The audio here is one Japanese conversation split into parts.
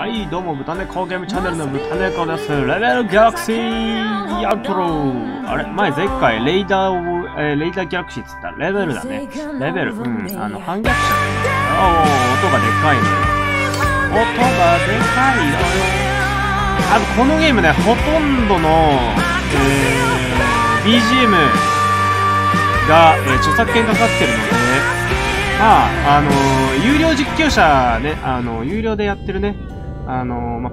はいどうも豚猫ゲームチャンネルの豚猫です。レベルギャラクシーアウトロー。あれ前回レイダーギャラクシーっつった。レベルだね。レベル反逆者。音がでかいのよ。あとこのゲームね、ほとんどの、BGM が、著作権がかかってるのでね、有料実況者ね、有料でやってるね、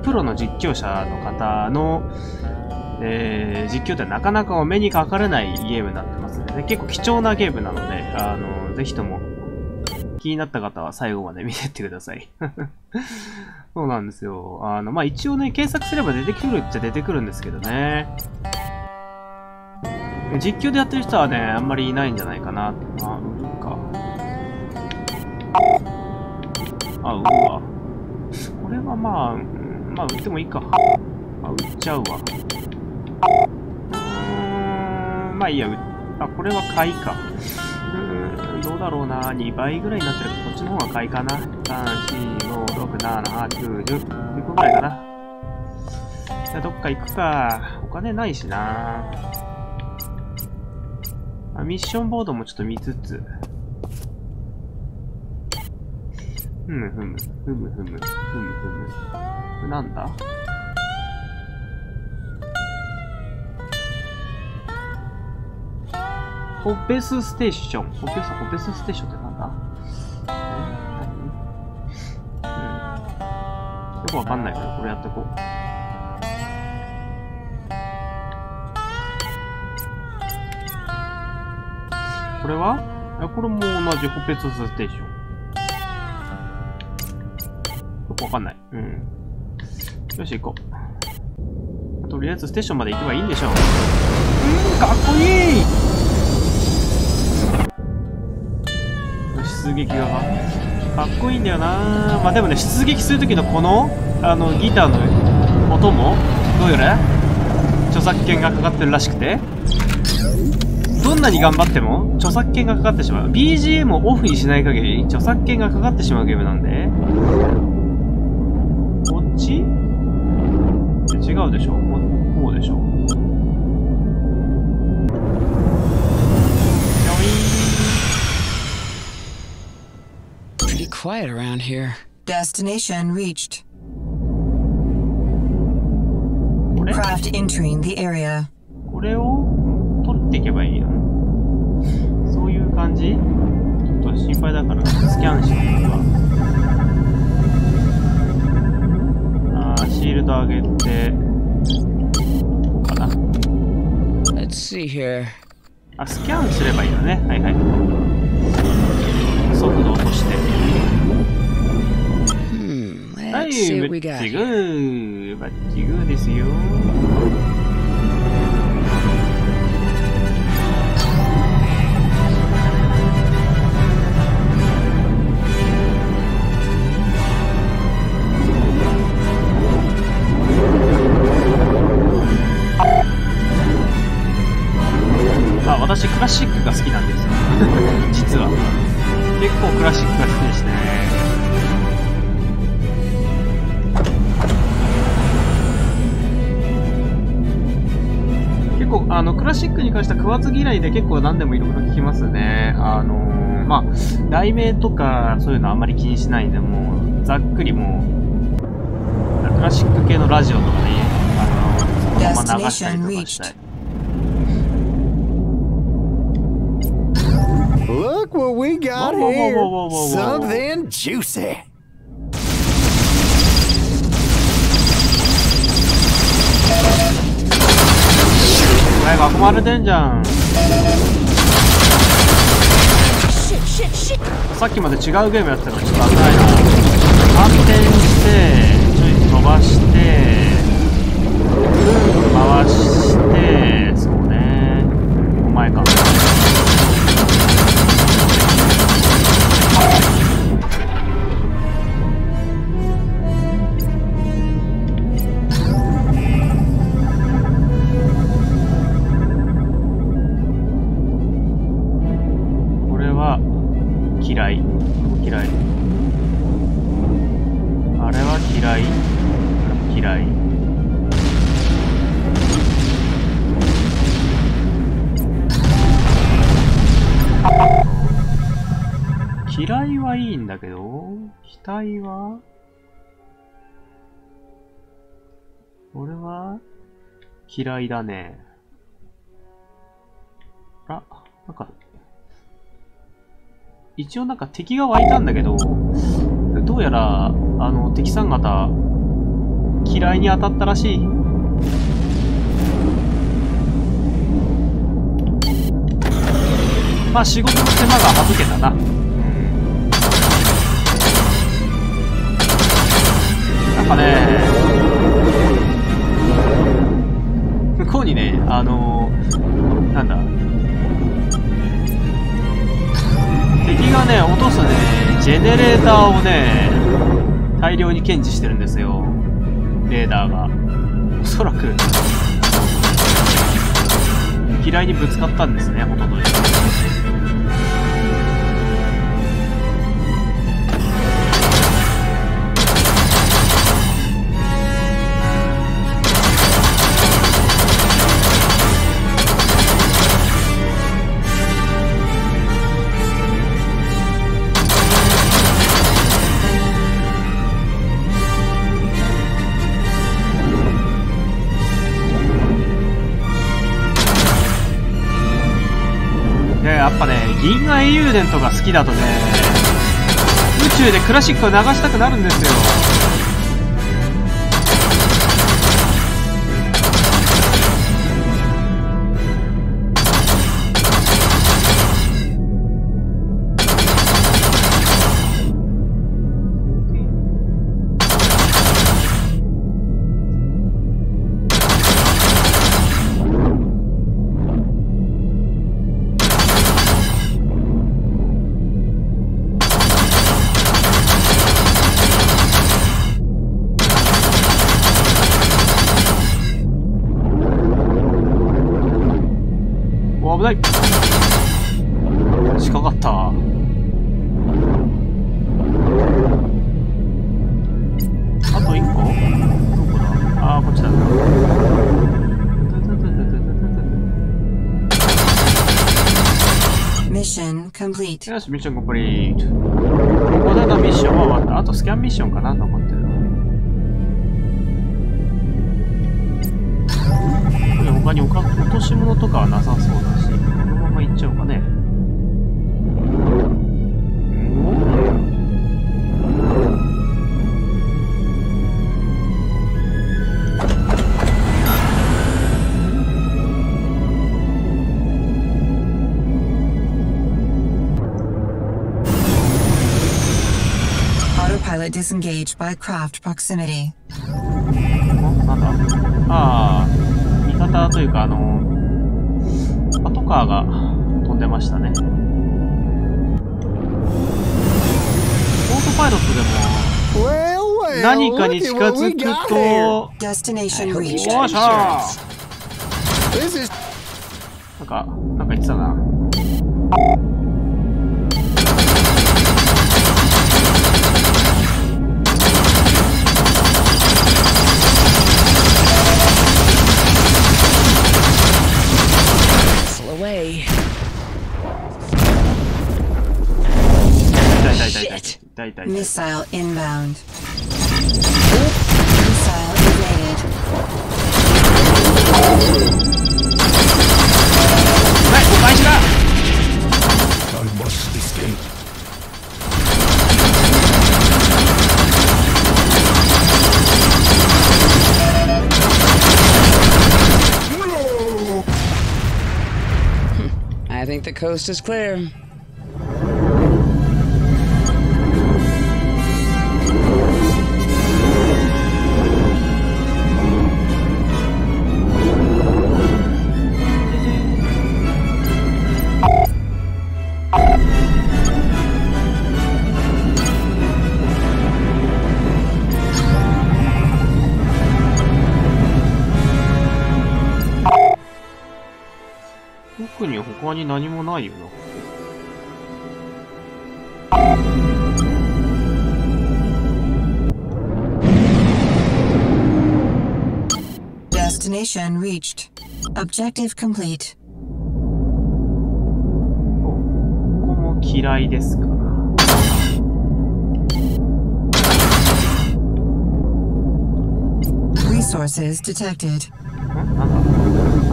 プロの実況者の方の、実況ってなかなかお目にかかれないゲームになってますね。結構貴重なゲームなので、ぜひとも気になった方は最後まで見てってください。そうなんですよ。一応ね、検索すれば出てくるっちゃ出てくるんですけどね。実況でやってる人はね、あんまりいないんじゃないかな。うわ。これはまあ売ってもいいか。売っちゃうわ。まあいいや。これは買いか。どうだろうな。2倍ぐらいになってるから、こっちの方が買いかな。3、4、5、6、7、8、9、10個ぐらいかな。じゃあどっか行くか。お金ないしな。ミッションボードもちょっと見つつ。ふむふむ。なんだ？ホベスステーション。ホベスステーションってなんだ？よくわかんないから、これやってこう。これは？これも同じホベスステーション。わかんない。よし、行こう。とりあえずステーションまで行けばいいんでしょう。かっこいい。出撃がかっこいいんだよな。でもね、出撃する時のこのギターの音もどうやら著作権がかかってるらしくて、どんなに頑張っても著作権がかかってしまう。 BGM をオフにしない限り著作権がかかってしまうゲームなんで。こっち？違うでしょ？こうでしょ？よい。Pretty quiet around here. Destination reached. Craft entering the area. これを取っていけばいいの？そういう感じ？ちょっと心配だからスキャンしてみるわ。シールド上げて、こうかな。スキャンすればいいのね。速度落として。バッチグー。バッチグーですよ。私クラシックが好きなんですよ。実は結構クラシックが好きですね。結構クラシックに関しては食わず嫌いで結構何でもいろいろ聞きますね。題名とかそういうのあんまり気にしないんで、もうざっくりもうクラシック系のラジオとかでそのまま流したりとかしたり。Look what we got here! Something juicy! Shit! さっきまで違うゲームやってたのちょっと危ないな。反転して、ちょい飛ばして、回して、そうね、お前か。嫌い。あれは嫌い。嫌い。嫌いはいいんだけど、期待は俺は嫌いだね。あ、なんか、一応なんか敵が湧いたんだけど、どうやら、敵さん方、嫌いに当たったらしい。まあ仕事の手間が省けたな。なんかね、向こうにね、なんだ、敵がね、落とすね、ジェネレーターをね、大量に検知してるんですよ、レーダーが。おそらく、嫌いにぶつかったんですね、おととい。銀河英雄伝とか好きだとね、宇宙でクラシックを流したくなるんですよ。危ない。近かった。あと1個？どこだ？ああ、こっちだ。ミッションコンプリート。よし、ミッションコンプリート。ここでのミッションは終わった。あとスキャンミッションかなと思ってる。他に落とし物とかはなさそうだし、このまま行っちゃおうかね。Autopilot disengaged by craft proximity。なんだ？ああ。味方というか、パトカーが飛んでましたね。オートパイロットでも何かに近づくと、よいしょー、なんか言ってたな。Missile inbound. Missile evaded. I must escape. I think the coast is clear.他に何もないよな。destination reached. Objective complete. ここも嫌いですか。 Resources detected.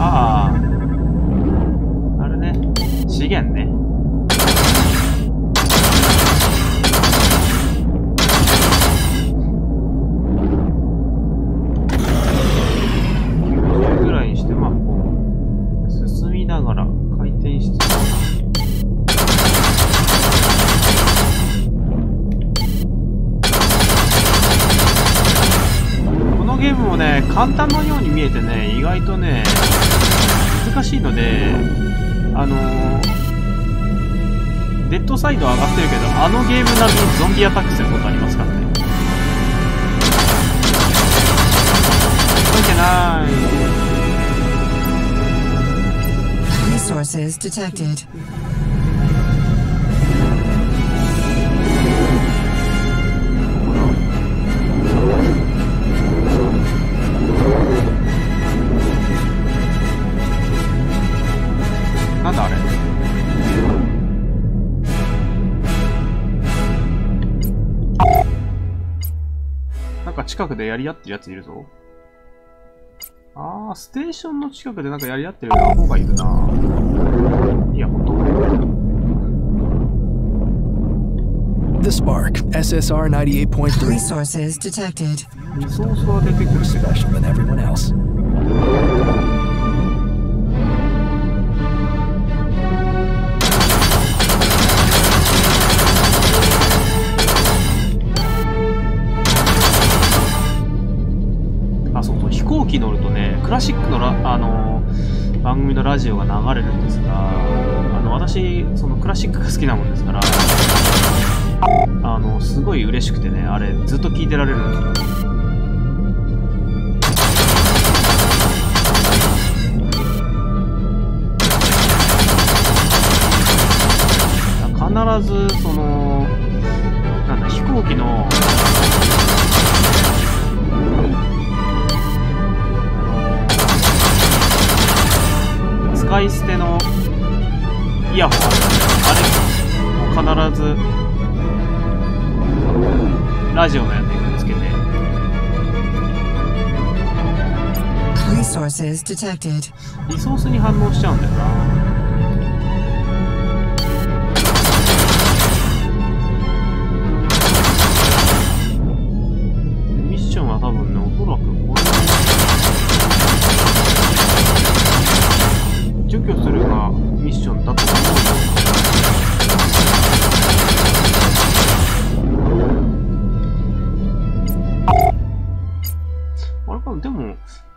ああ、あれね、資源ね。これぐらいにしてまあこう進みながら回転して。 ゲームもね、簡単なように見えてね、意外とね、難しいので、デッドサイドは上がってるけど、あのゲーム並みにゾンビアタックすることありますからね。動いてない。Resources detected. なんだあれ。なんか近くでやり合ってるやついるぞ。ああ、ステーションの近くでなんかやり合ってる方がいるな。いや、ほんと。The Spark SSR 98.3 Resources detected. リソースは出てくるし、special than everyone else. 飛行機乗るとね、クラシックの番組のラジオが流れるんですが、私そのクラシックが好きなもんですから、すごい嬉しくてね、あれずっと聞いてられるんですよ。 必ずそのなんだ飛行機の。 使い捨てのイヤホンあれ必ずラジオのやつにつけて。リソースに反応しちゃうんだよな。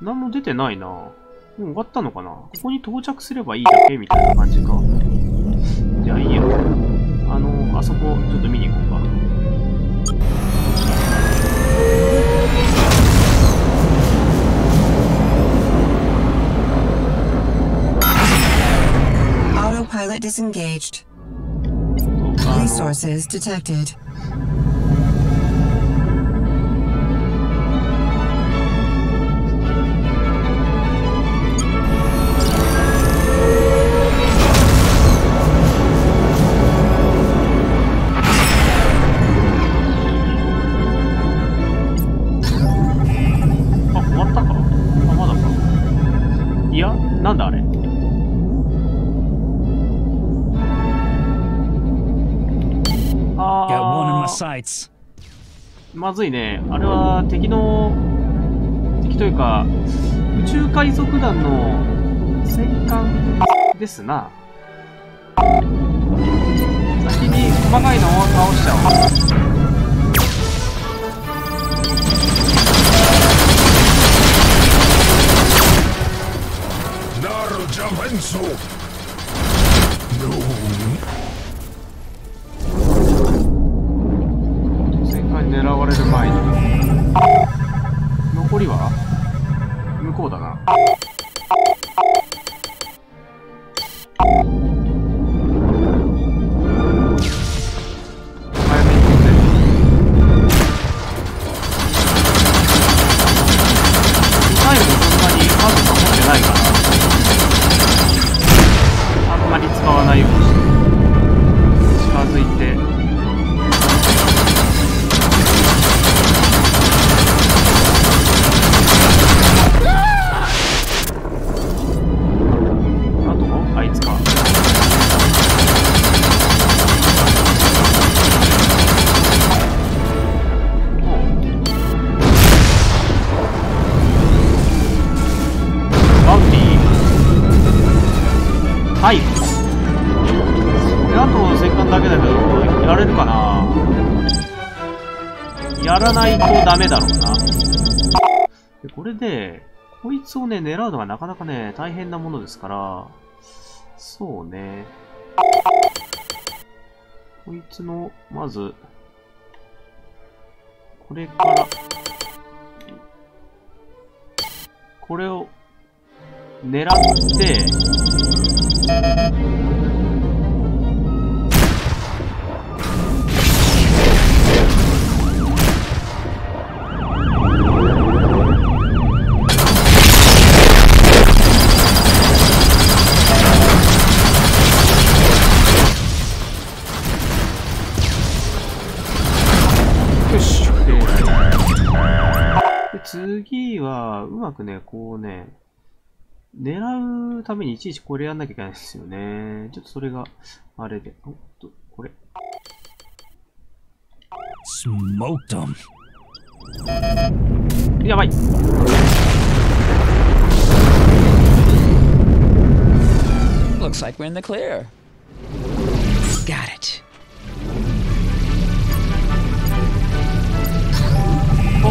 何も出てないな。もう終わったのかな。ここに到着すればいいだけみたいな感じか。じゃあいいや。あそこちょっと見に行こうか。Autopilot disengaged. Resources detected. まずいね。あれは敵というか宇宙海賊団の戦艦ですな。先に細かいのを倒しちゃおう。 狙われる前に残りは向こうだな。早めに飛んでミサイルもそんなに数やらないとダメだろうな。で、これで、こいつをね、狙うのがなかなかね、大変なものですから、そうね。こいつの、まず、これから、これを、狙って、よし、で次は、うまくね、こうね、狙うためにいちいちこれやんなきゃいけないですよね。ちょっとそれが、あれで。おっと、これ。やばい。Looks like we're in the clear. Got it. お、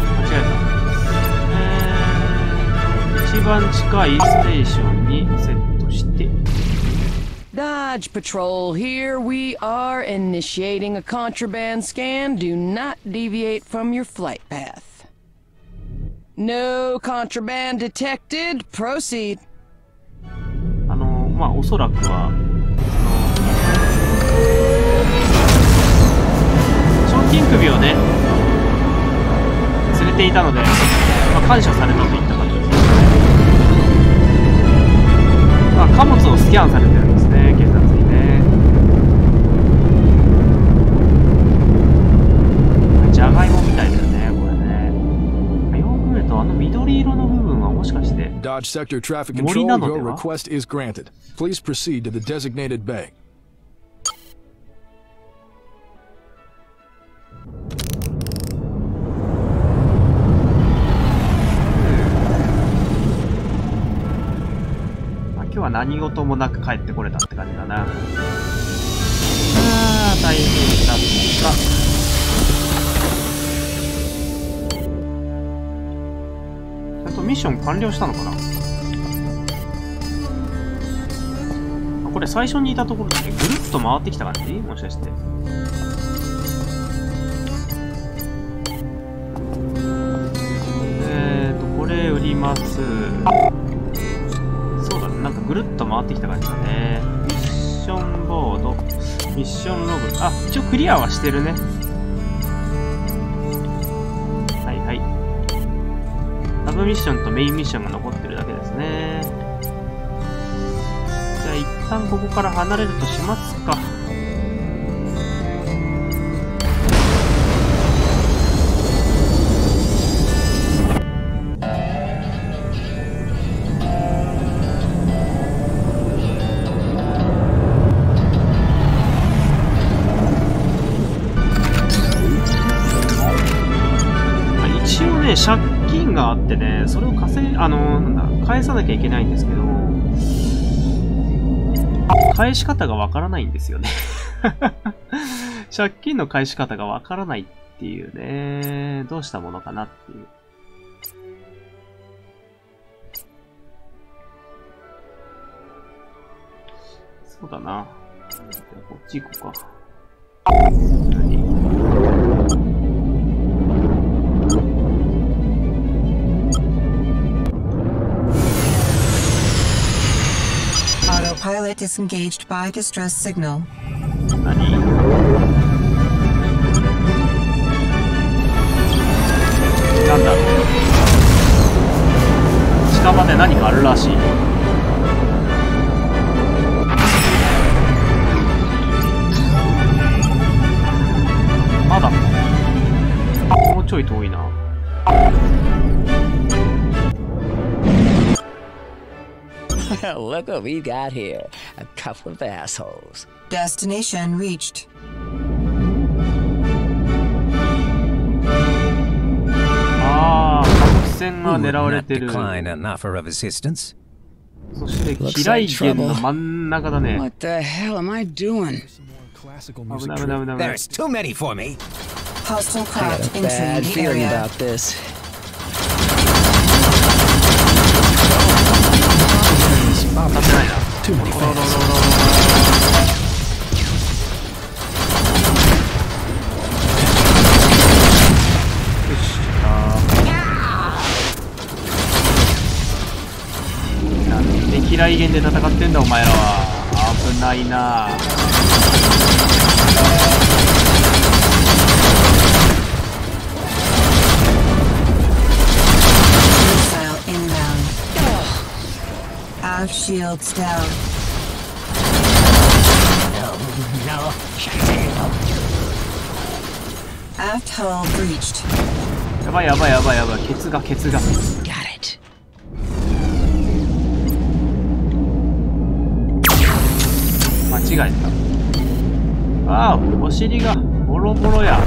間違えた。一番近いステーションにセットして、Dodge Patrol, here we are initiating a contraband scan. Do not deviate from your flight path. No contraband detected. Proceed. まあおそらくは賞金首をね連れていたので、まあ、感謝されたといった感じですね。まあ、貨物をスキャンされてる。警察にね、じゃがいもみたいだよね、これね。よく見るとあの緑色の部分はもしかして Dodge Sector Traffic Control, your request is granted. Please proceed to the designated bay. 今日は何事もなく帰ってこれたって感じだな。ああ、大変だった。ちゃんとミッション完了したのかな。これ最初にいたところでぐるっと回ってきた感じ？もしかして。これ売ります。なんかぐるっと回ってきた感じだね。ミッションボード、ミッションログ、あ、一応クリアはしてるね。はいはい、サブミッションとメインミッションが残ってるだけですね。じゃあ一旦ここから離れるとしますか。借金があってね、それを返さなきゃいけないんですけど、返し方がわからないんですよね。借金の返し方がわからないっていうね、どうしたものかなっていう。そうだな。こっち行こうか。Pilot disengaged by distress signal. なんだろう、近場で何かあるらしい。まだもうちょい遠いな。Well, look what we've got here. A couple of assholes. Destination reached. Decline an offer of assistance. Looks like trouble. What the hell am I doing? There's too many for me. Hostile craft entering the area. I have a bad feeling about this. Too many shields down. No. Aft hull breached. Got it. 아, 머시리가 모로모로야.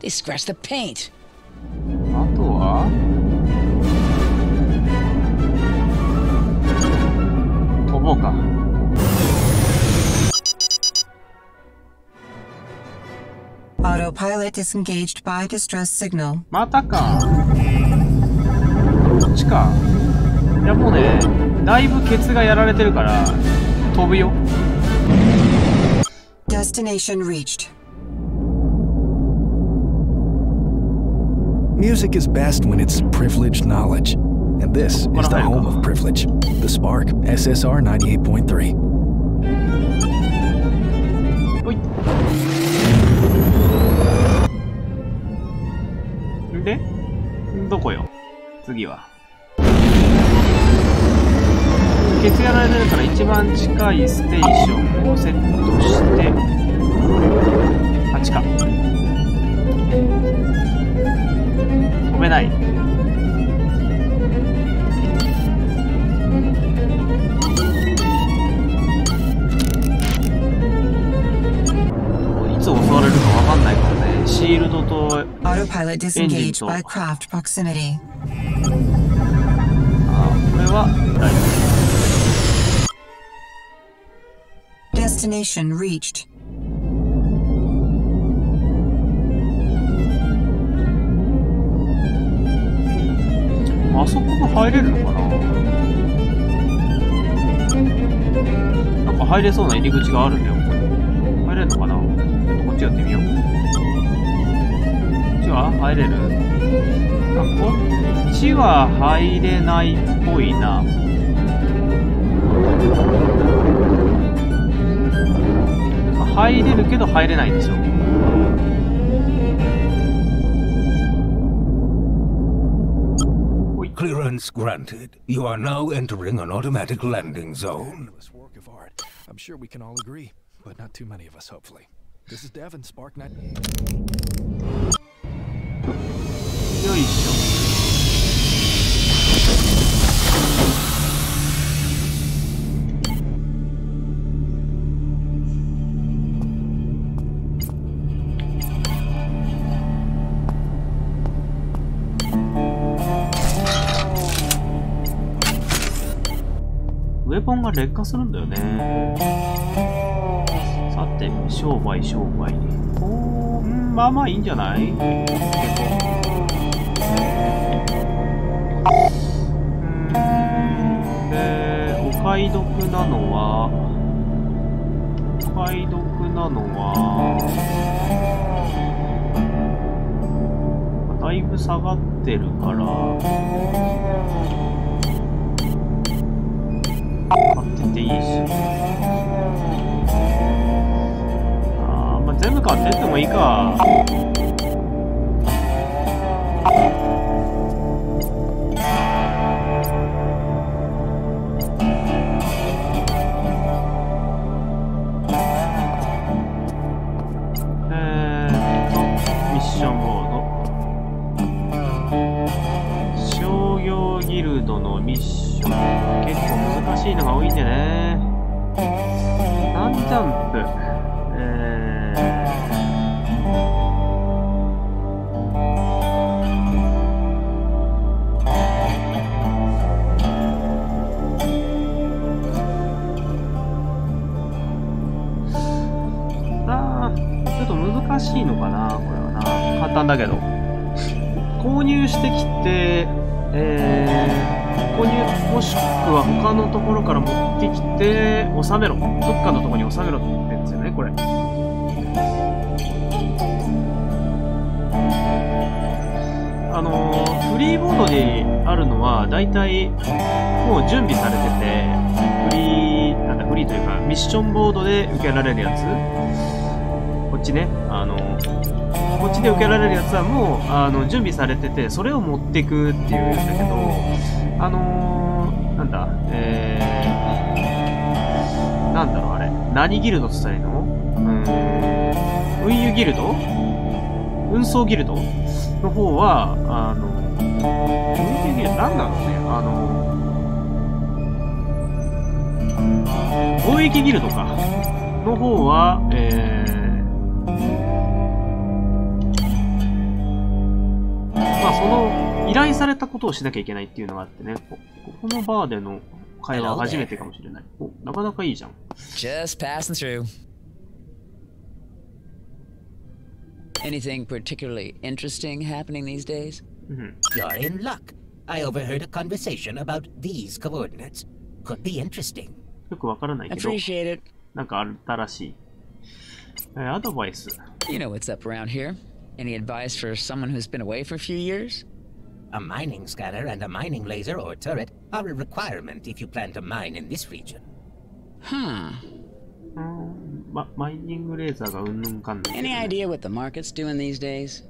They scratched the paint. Autopilot disengaged by distress signal. Destination reached. Music is best when it's privileged knowledge. And this is the home of privilege. The Spark SSR 98.3. 네? 도코요? 次は。 止めない。 いつ襲われるか分かんないからね。 シールドと エンジンと。 あ、これはライト。 Destination reached.入れるけど入れないでしょ。 Clearance granted. You are now entering an automatic landing zone. Work of art. I'm sure we can all agree, but not too many of us, hopefully. This is Devon, Spark Net. 웨폰가 렉가するんだよね. さて、商売。 おー、 まあいいんじゃない? お買い得なのは、 だいぶ下がってるから 買ってていいし。全部搞成这么一个。 収めろ、どっかのとこに収めろって言ってるんですよね、これ。フリーボードにあるのは大体もう準備されてて、フリーというかミッションボードで受けられるやつ、こっちね、こっちで受けられるやつはもう準備されてて、それを持っていくっていうんだけど、なんだろうあれ、何ギルドって言ったらいいの？運輸ギルド？運送ギルドの方は、運輸ギルド、なんだろうね、貿易ギルドか。の方は、まあ、その、依頼されたことをしなきゃいけないっていうのがあってね、このバーでの、 会話は初めてかもしれない。お、なかなかいいじゃん。Just passing through. Anything particularly interesting happening these days? You're in luck. I overheard a conversation about these coordinates. Could be interesting. よくわからないけど。Appreciate it. なんかあったらしい。アドバイス。You know what's up around here? Any advice for someone who's been away for a few years? A mining scanner and a mining laser or turret are a requirement if you plan to mine in this region. Huh. Mining laser. Any idea what the market's doing these days?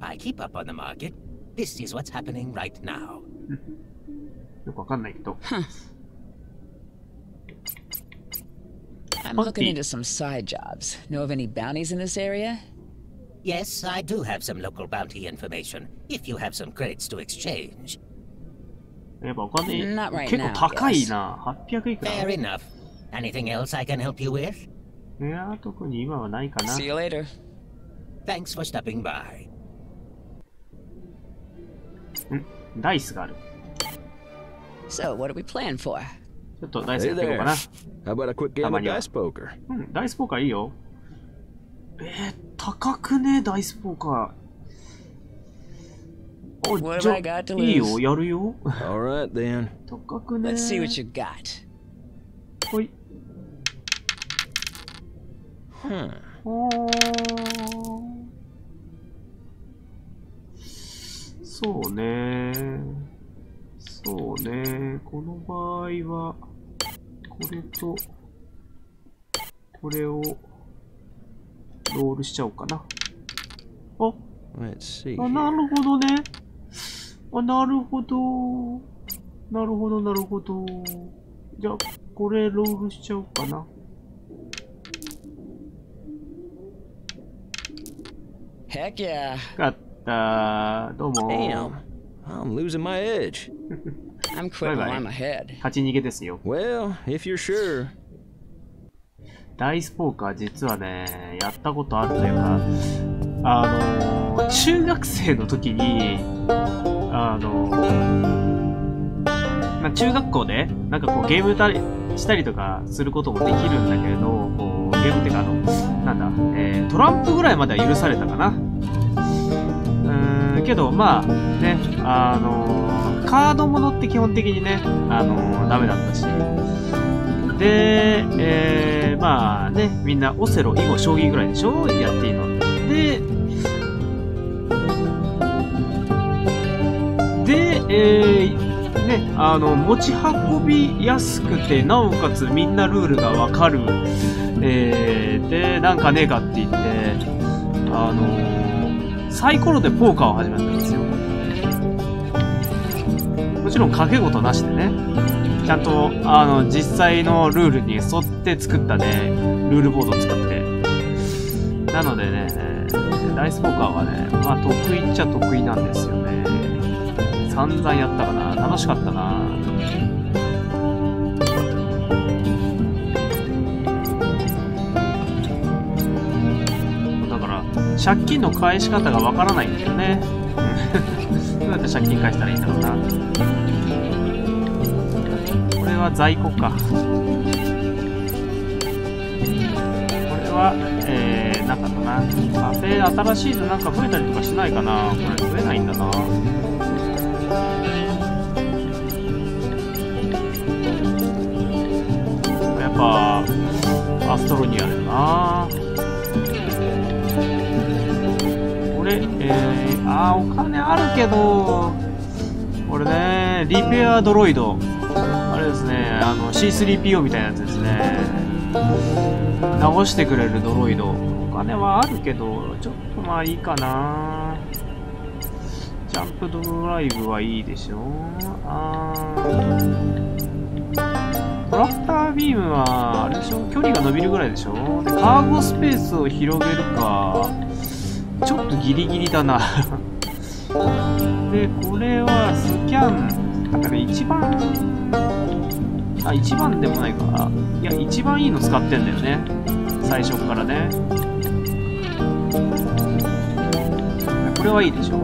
I keep up on the market. This is what's happening right now. Huh. I'm looking into some side jobs. Know of any bounties in this area? Yes, I do have some local bounty information, if you have some credits to exchange. Not right now, yes. Fair enough. Anything else I can help you with? See you later. Thanks for stopping by. So, what do we plan for? Hey there. How about a quick game of dice poker? Dice poker is good. 高くねダイスポーカー。いいよ、やるよ。Alright then. 高くね。Let's see what you got. はい。そうね。そうね。この場合はこれとこれを ロールしちゃおうかな。あ、なるほどね。あ、なるほど。なるほど、なるほど。じゃあ、これロールしちゃおうかな。Heck yeah。勝ったー。どうもー。I'm losing my edge. I'm quitting while I'm ahead. 勝ち逃げですよ。Well, if you're sure. ダイスポーカー実はね、やったことあるというか、中学生の時に、中学校で、なんかこうゲームしたりとかすることもできるんだけれど、こうゲームっていうかなんだ、トランプぐらいまでは許されたかな。けど、まあ、ね、カードものって基本的にね、ダメだったし、で、まあね、みんなオセロ、囲碁、将棋ぐらいでしょやっていいの。ね、持ち運びやすくて、なおかつみんなルールがわかる、で、なんかねえかって言って、サイコロでポーカーを始めたんですよ。もちろん賭け事なしでね、ちゃんと、実際のルールに沿って作ったね、ルールボードを作って。なのでね、ダイスポーカーはね、まあ得意っちゃ得意なんですよね。散々やったかな、楽しかったな。借金の返し方がわからないんだよね。どうやって借金返したらいいんだろうな。これは在庫か。これは、なかったな。カフェ新しいのなんか増えたりとかしないかな。これ増えないんだな。やっぱアストロニアだよな。お金あるけど、これね、リペアドロイド、あれですね、C3PO みたいなやつですね、直してくれるドロイド、お金はあるけど、ちょっとまあいいかな、ジャンプドライブはいいでしょ、トラクタービームは、あれでしょ、距離が伸びるぐらいでしょ、でカーゴスペースを広げるか、ちょっとギリギリだな。で、これはスキャン。だから一番、あ、一番でもないか。いや、一番いいの使ってんだよね。最初からね。これはいいでしょ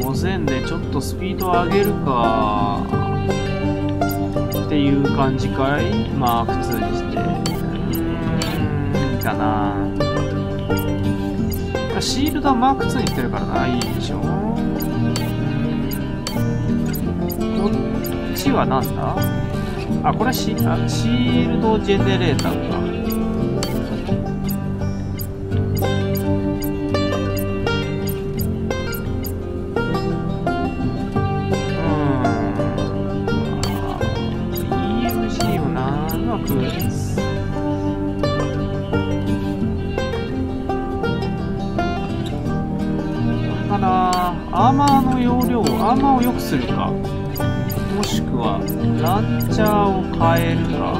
？25000でちょっとスピードを上げるか。っていう感じかい？まあ、普通にして。かなシールドはマーク2にしてるからないいでしょ。こっちはなんだ、あ、これはシールドジェネレーターか。EMC もなうまくアーマーの容量、アーマーを良くするか、もしくはランチャーを変えるか。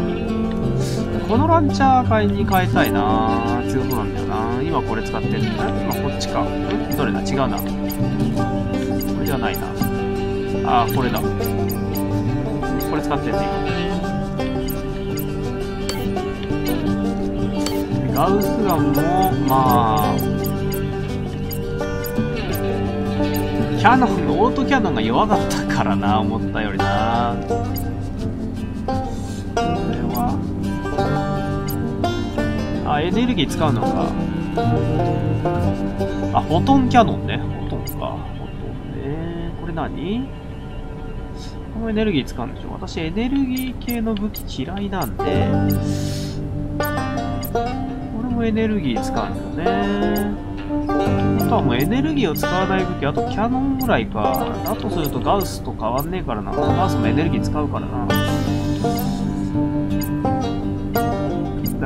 このランチャーに変えたいな。強そうなんだよな。今これ使ってるのか、今こっちか。どれだ、違うな。これじゃないな。あー、これだ。これ使ってるね、今。ガウスガンも、まあ、キャノンのオートキャノンが弱かったからな、思ったよりな。これはあ、エネルギー使うのか。あ、フォトンキャノンね。フォトンか。フォトンね。これ何？このエネルギー使うんでしょ。私エネルギー系の武器嫌いなんで、これもエネルギー使うんだよね。あとはもうエネルギーを使わない武器、あとキャノンぐらいか。だとするとガウスと変わんねえからな。ガウスもエネルギー使うからな。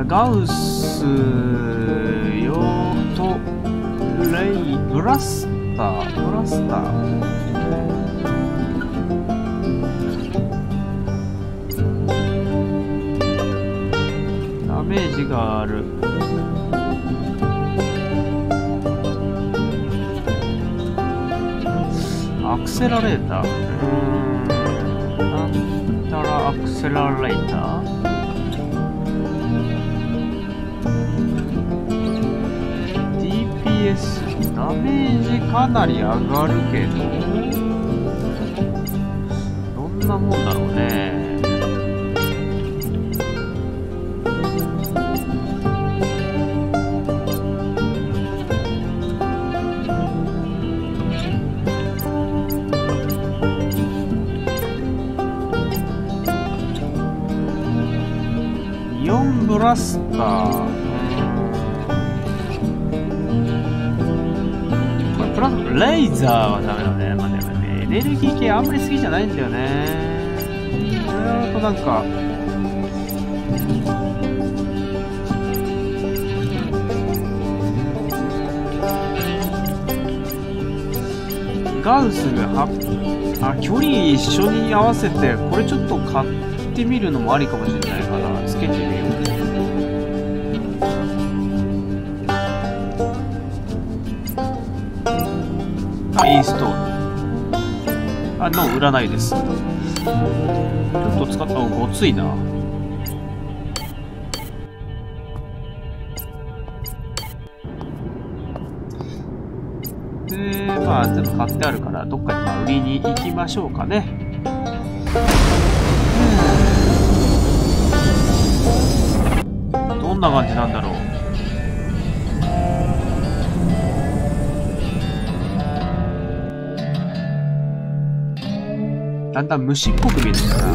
ガウス用とレイ、ブラスター、ブラスター。ダメージがある。アクセラレーター、なんたらアクセラレーター DPS ダメージかなり上がるけど、どんなもんだろうね。ブラスター、これプラスレイザーはダメだね。まあね、エネルギー系あんまり好きじゃないんだよね。これ 있어요. 또 난가ガウスがあ、距離一緒に合わせてこれちょっと買ってみるのもありかもしれないかな。つけてみよう。あ、インストール。あ、もう売らないです。ちょっと使った方がごついな。で、まあ全部買ってあるからどっかにまあ売りに行きましょうかね。どんな感じなんだろう。だんだん虫っぽく見えてきたな。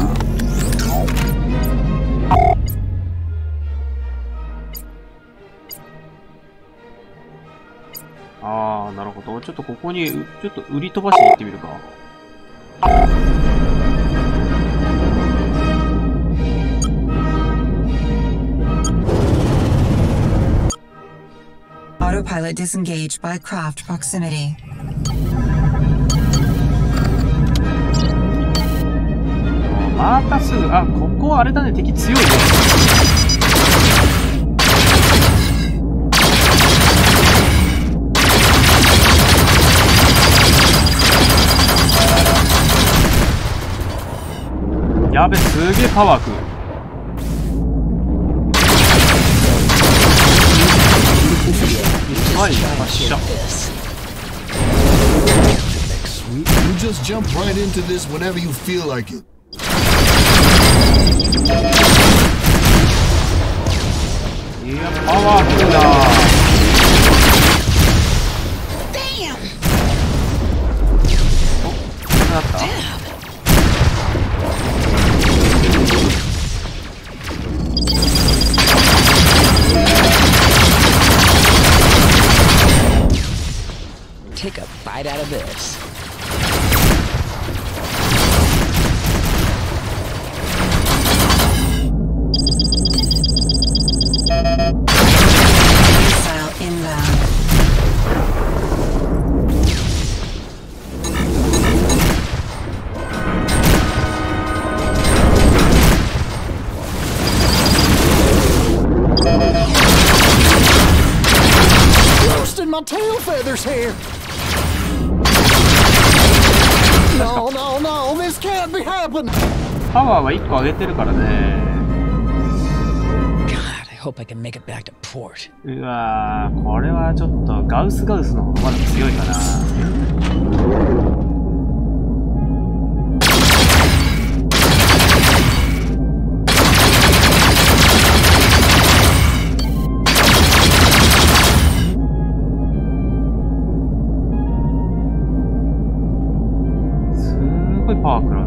ああ、なるほど。ちょっとここに、ちょっと売り飛ばしていってみるか。Autopilot disengaged by craft proximity.またすぐ、あ、ここあれだね、敵強いね。やべ、すげえパワーくる。うまいな、発射。You just jump right into this whenever you feel like it.いや、パワフルだ。おっ、これだった。Take a bite out of this.パワーは1個上げてるからね。うわー、これはちょっとガウスガウスの方がまだ強いかな。すごいパワーくらい。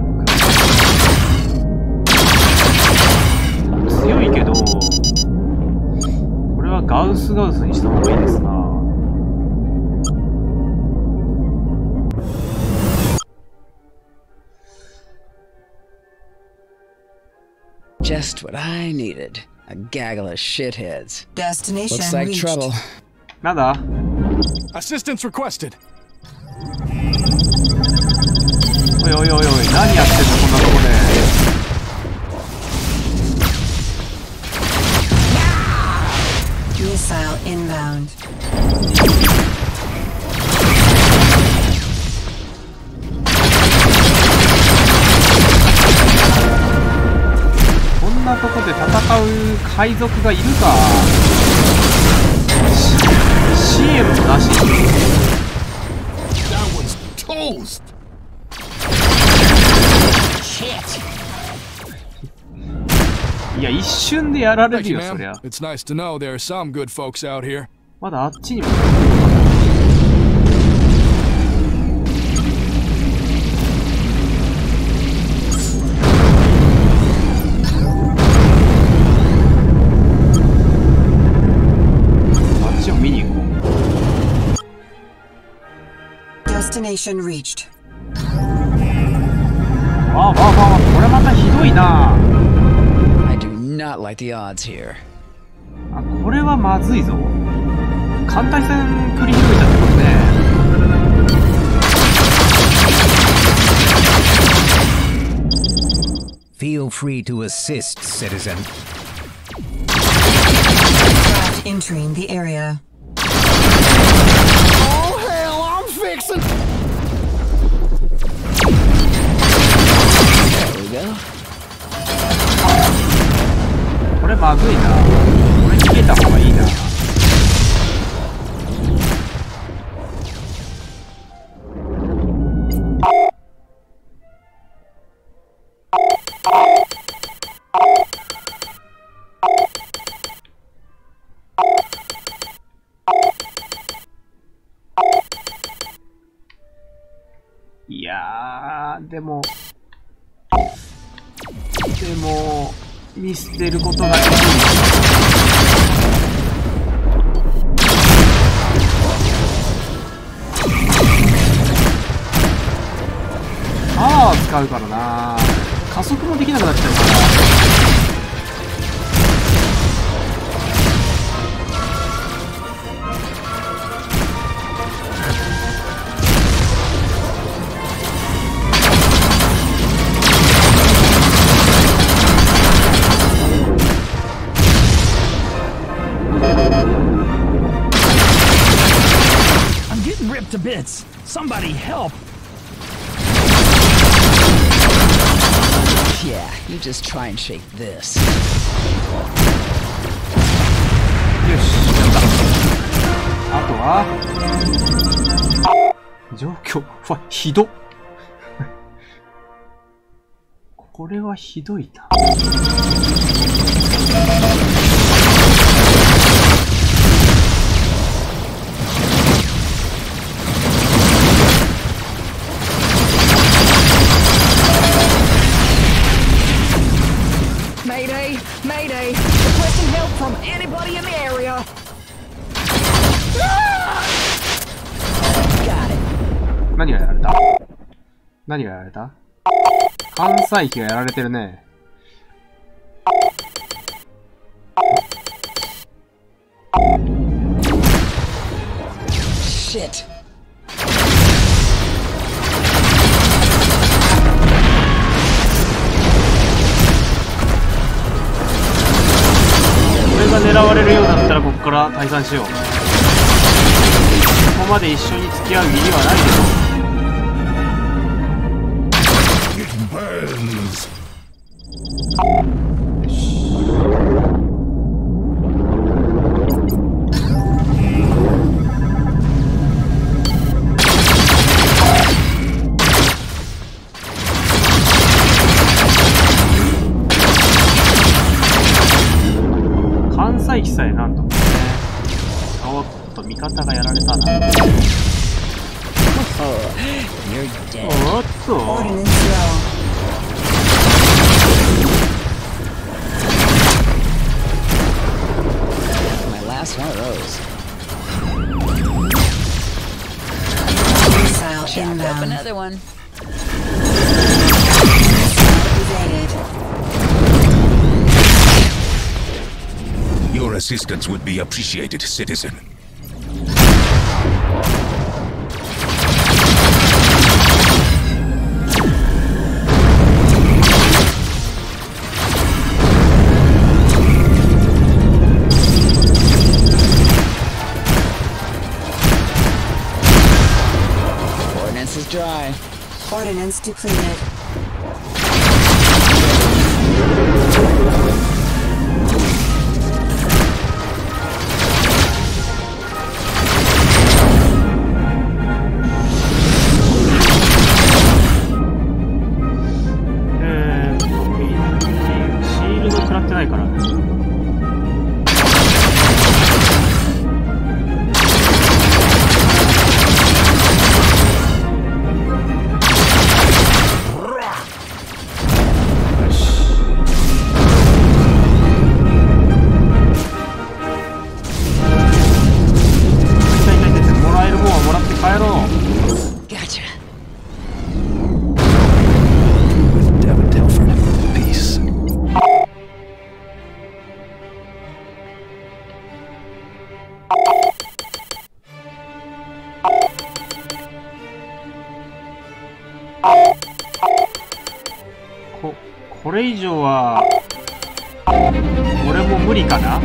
ガウスガウスにした方がいいですな。Just what I needed. A gaggle of shitheads. Destination reached. Looks like trouble. なんだ? Assistance requested. おいおいおいおい、何やってんのこんなとこで。Missile inbound.こんなとこで戦う海賊がいるか。CM もなし。That one's toast. Shit.いや、一瞬でやられるよ、そりゃ。まだあっちにも。あっちを見に行こう。ああ、わあわあ、これまたひどいな。I do not like the odds here. あ、これはまずいぞ。艦隊戦繰り広げちゃってますね。Feel free to assist, citizen. Entering the area. Oh hell, I'm fixing. There we go. これまずいな。これ逃げた方がいいな。いやー、でも見捨てることができる。パワー使うからな、加速もできなくなっちゃうから。To bits. Somebody help. Yeah, you just try and shake this. Mayday! Requesting help from anybody in the area! Got it. 何がやられた？何がやられた？艦載機がやられてるね。Shit. 狙われるようだったらここから退散しよう。ここまで一緒に付き合う意味はないでしょう。Your assistance would be appreciated, citizen. Dry. Ordnance depleted. Shield 食らってないから。これ以上は俺も無理かな。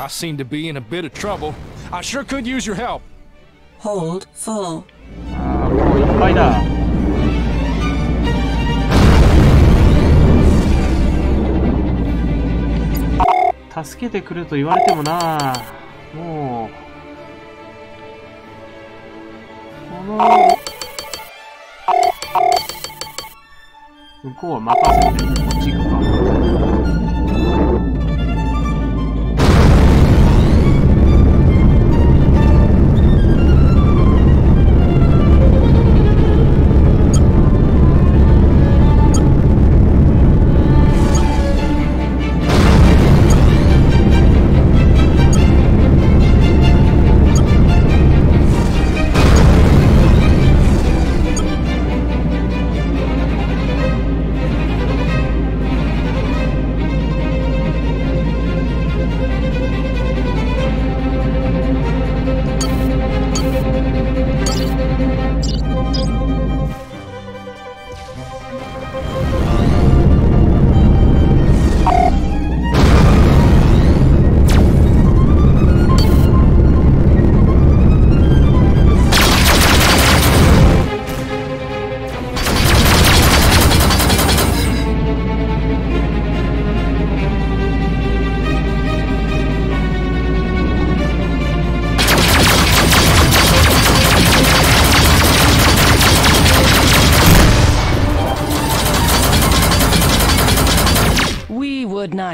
I seem to be in a bit of trouble. I sure could use your help. Hold full. ああ、もういっぱいだ。助けてくると言われてもな。もうこの向こうは任せてこっち行くか。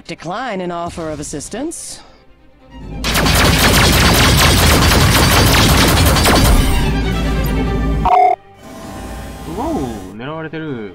Decline an offer of assistance. Whoa, 狙われてる。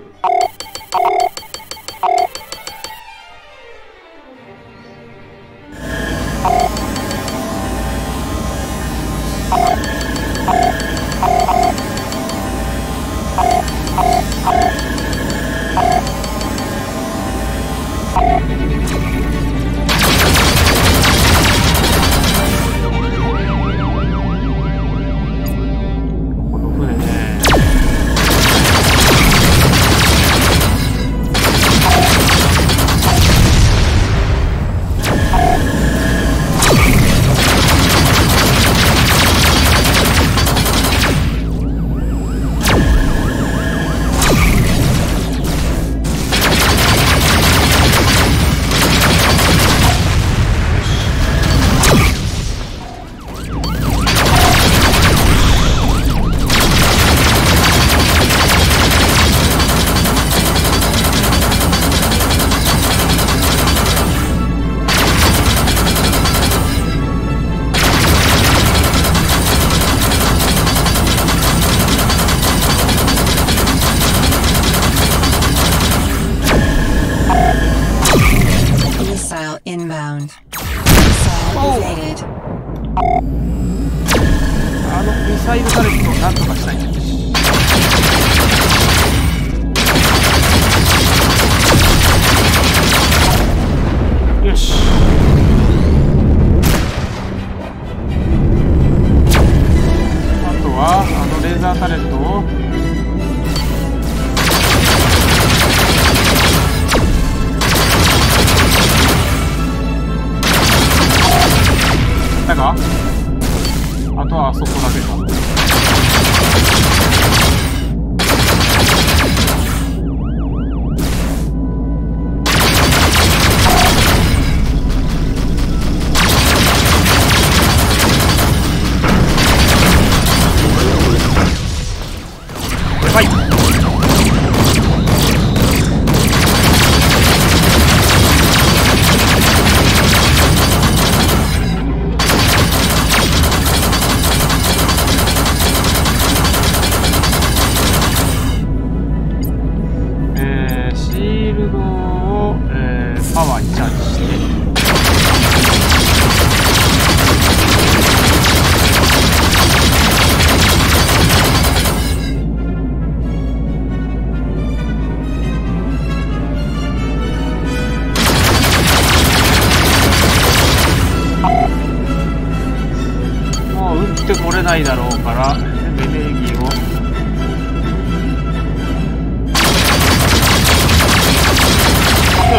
내가 매매기고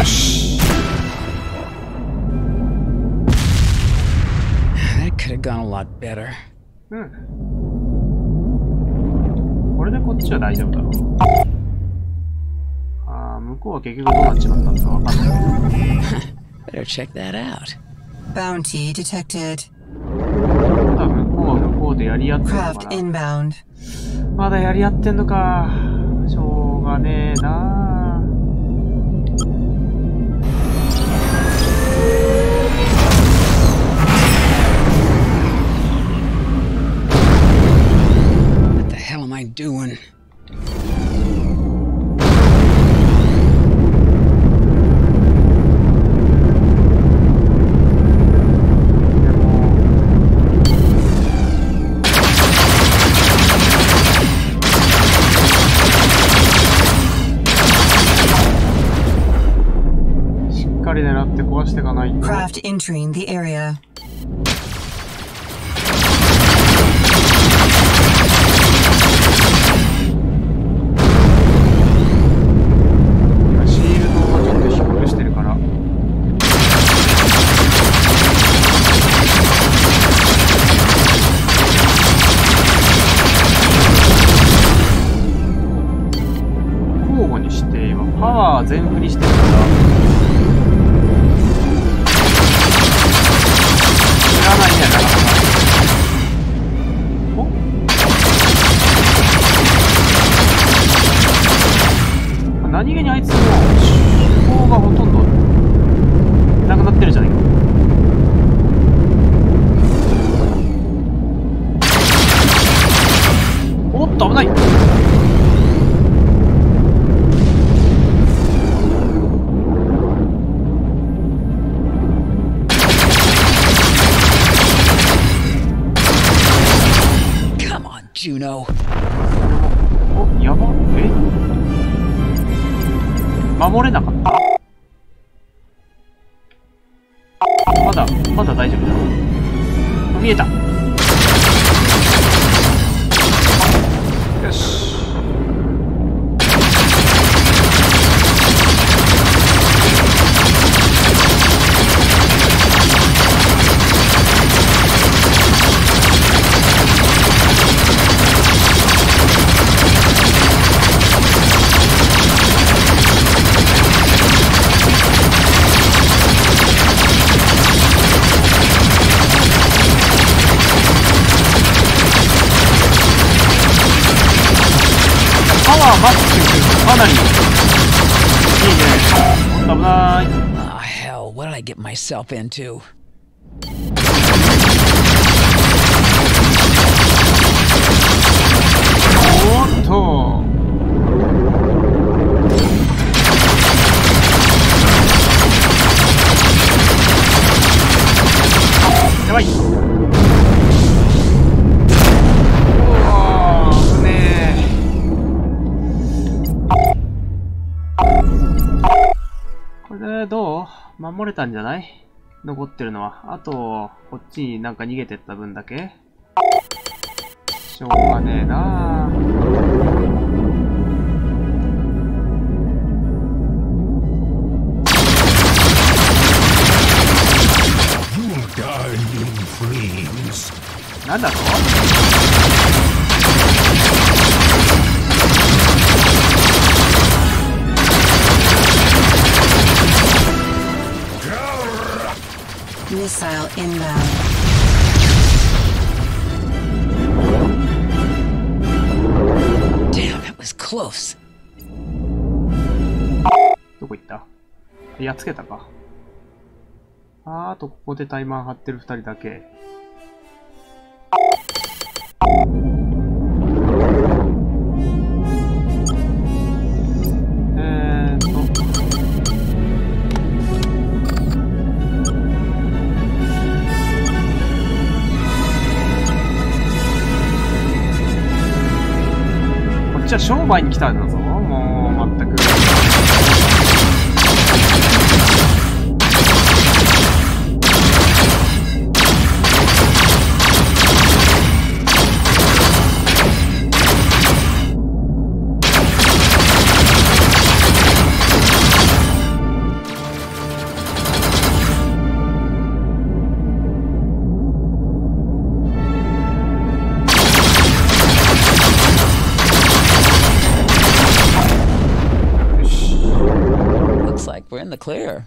아씨. That could have gone a lot better. 오래된 코트잖아 이제부터. 아 물고가 개기고도 맞지만 난 더. Better check that out. Bounty detected. Craft inbound. まだやり合ってんのか。しょうがねえな。What the hell am I doing? Craft entering the area. Ah, hell, what did I get myself into? Oh, yeah.どう？守れたんじゃない？残ってるのは。あと、こっちになんか逃げてった分だけ。しょうがねえなぁ。なんだろう？Missile inbound. Damn, that was close. どこ行った？やっつけたか。あとここでタイマン張ってる2人だけ。じゃあ商売に来たんだぞもうまったく the clear.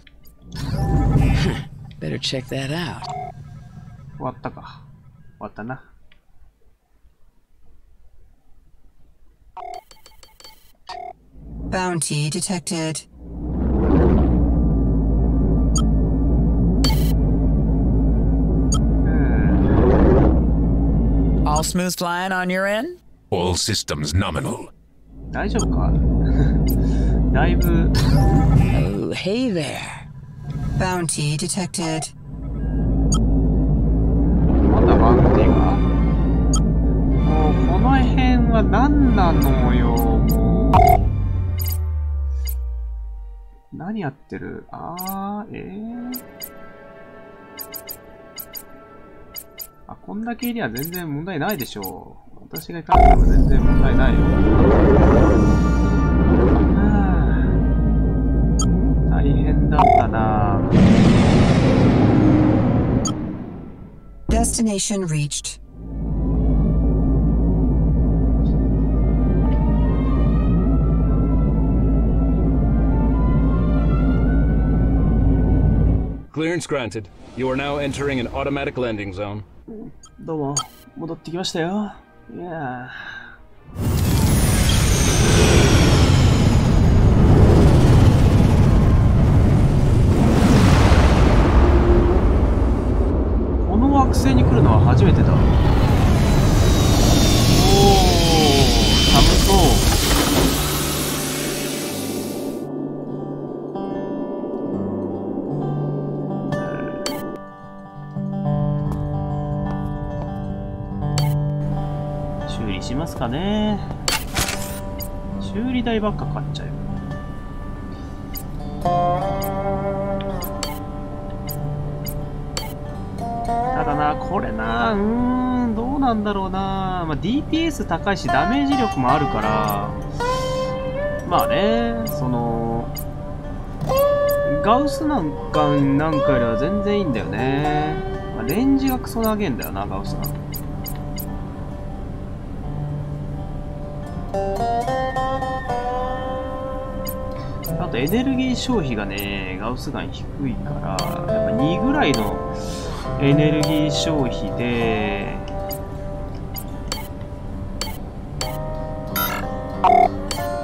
Better check that out. 왔다가 왔다나? Bounty detected. All smooth flying on your end? All systems nominal. Oh, hey there. Bounty detected. Destination reached. Clearance granted. You are now entering an automatic landing zone. 도모,戻ってきましたよ. Yeah. 네. 수리대 밖에 갔죠. 다나, これな, どうなんだろうな. DPS 高いしダメージ力もあるから、まあね、そのガウスなんかなんかよりは全然いいんだよね。まあ、レンジがクソ長えんだよな、ガウスなんて。 あとエネルギー消費がね、ガウスガン低いから、やっぱ2ぐらいのエネルギー消費で、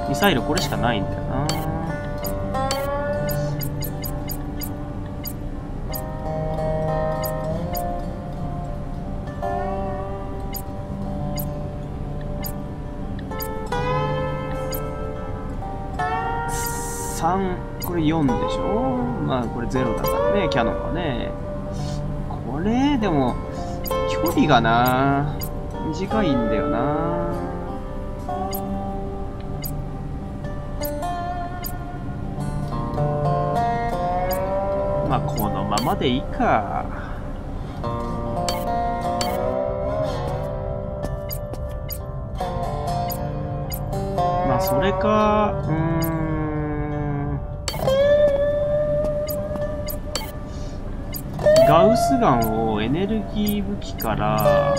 ミサイルこれしかないんだよな。これ4でしょ。まあこれ0だからね、キャノンがね。これでも距離がな短いんだよな。まあこのままでいいか。 まあそれか、ガウスガンをエネルギー武器から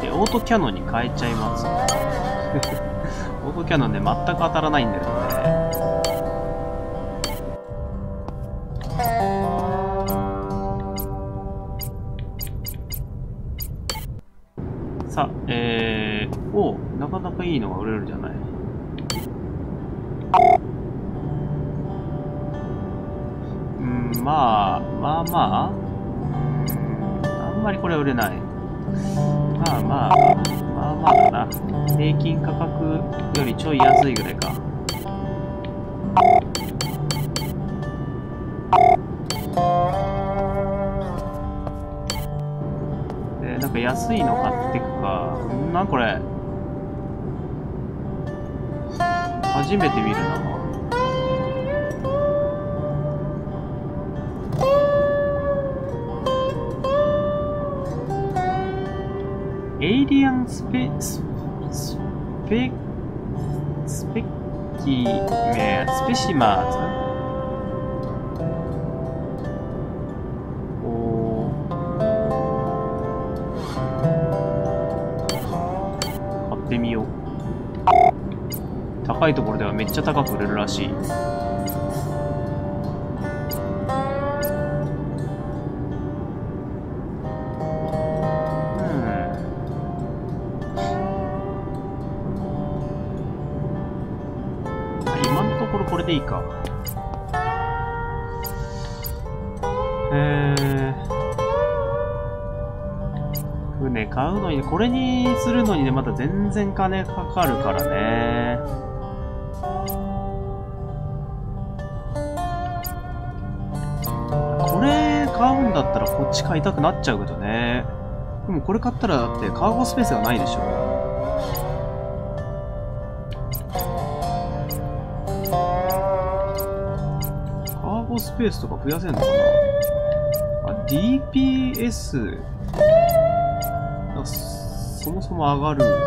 でオートキャノンに変えちゃいますオートキャノンで全く当たらないんだよね。さあ、お、なかなかいいのが売れるじゃない。 まあ、あんまりこれは売れない。まあだな。平均価格よりちょい安いぐらいか。で、なんか安いの買ってくか。なんこれ。初めて見るな。 エイリアンスペシマーズ。おー、買ってみよう。高いところではめっちゃ高く売れるらしい。今のところこれでいいか。船買うのに、これにするのにね、また全然金かかるからね。これ買うんだったらこっち買いたくなっちゃうけどね。でもこれ買ったらだってカーゴスペースがないでしょ。スペースとか増やせんのかなあ。 DPS そもそも上がる。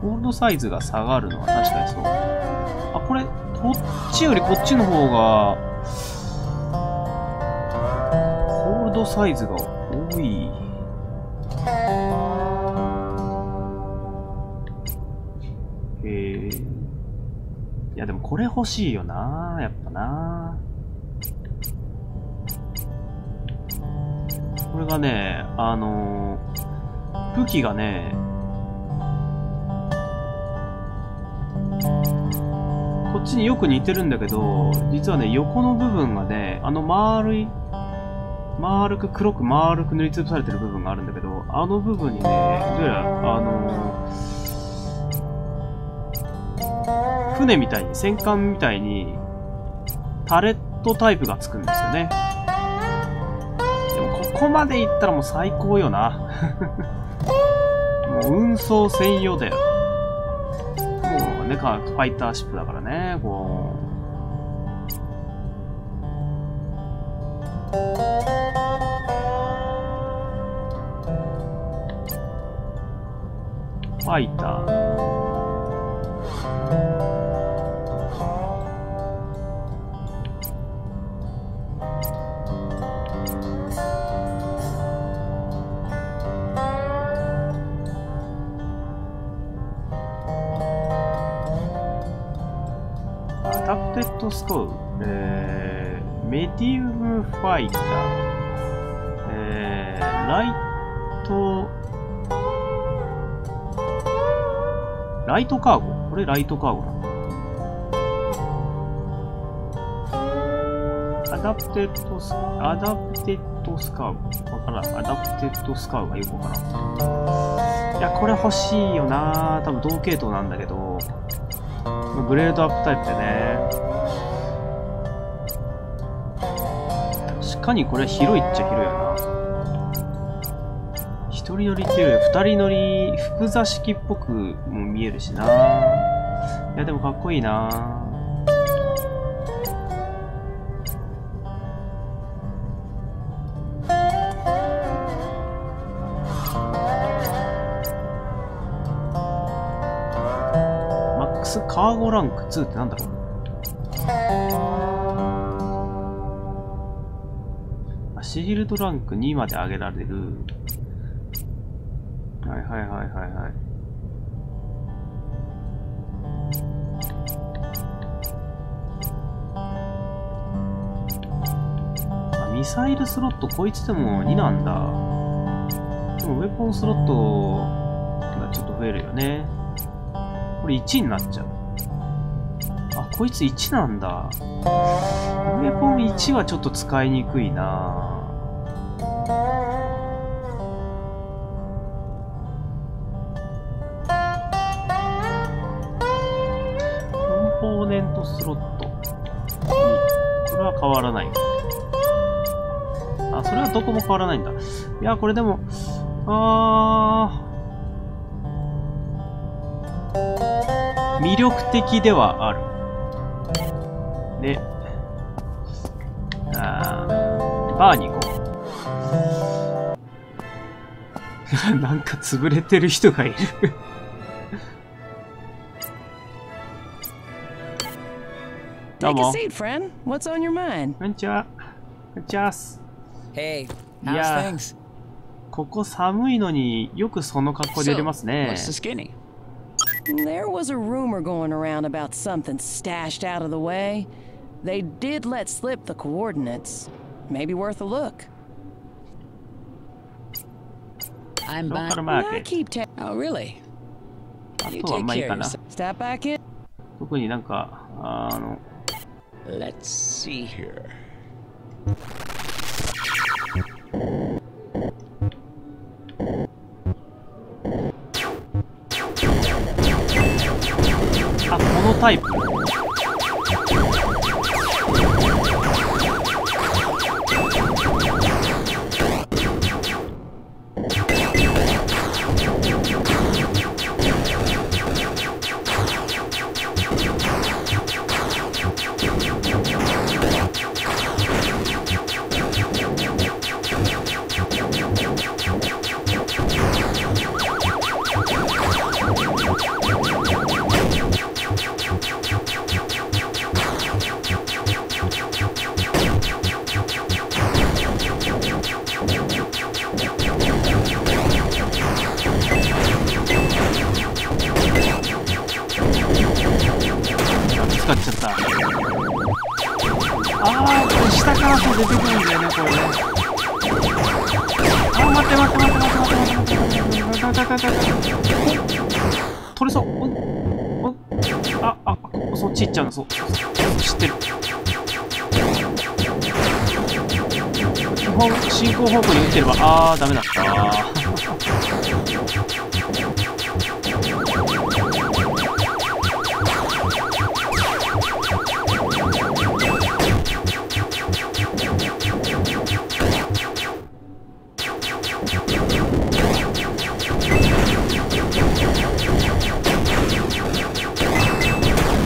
ホールドサイズが下がるのは確かにそう。あ、これこっちよりこっちの方がホールドサイズが多い。いやでもこれ欲しいよな、やっぱな。これがね、武器がね、こっちによく似てるんだけど、実はね、横の部分がね、丸く黒く丸く塗りつぶされてる部分があるんだけど、あの部分にね、どうやら、船みたいに、戦艦みたいにタレットタイプがつくんですよね。でもここまでいったらもう最高よな。もう運送専用だよ。もうね、ファイターシップだからね、こう。ファイター。タクテッドスコウ、メディウムファイター、ライトカーゴ、これライトカーゴなんだ。アダプテッドスカウ、わからん。アダプテッドスカウがよくわからん。いや、これ欲しいよな。多分同系統なんだけど、グレードアップタイプでね。確かにこれは広いっちゃ広いよな。一人乗りっていうより二人乗り、複座式っぽくも見えるしな。いやでもかっこいいな。カーゴランク2ってなんだろう。シールドランク2まで上げられる。はいはいはいはいはい。あ、ミサイルスロットこいつでも2なんだ。でもウェポンスロットがちょっと増えるよね。これ1になっちゃう。あ、こいつ1なんだ。ウェポン1はちょっと使いにくいな。コンポーネントスロット2。これは変わらない。あ、それはどこも変わらないんだ。いや、これでも、魅力的ではある。で、バーに行こう。なんか潰れてる人がいる。どうも。こんにちは。こんにちは。Hey, how's things? ここ寒いのによくその格好で出れますね。There was a rumor going around about something stashed out of the way. They did let slip the coordinates. Maybe worth a look. I'm back. I keep taking. Oh, really? You take care. Step back in. Let's see here. 타입. 아, 다음에 났다.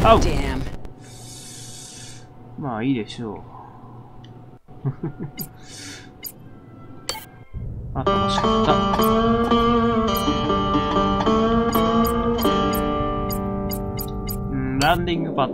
아우. 마, いいでしょう。 아, 맛있겠다. 랜딩 봤다.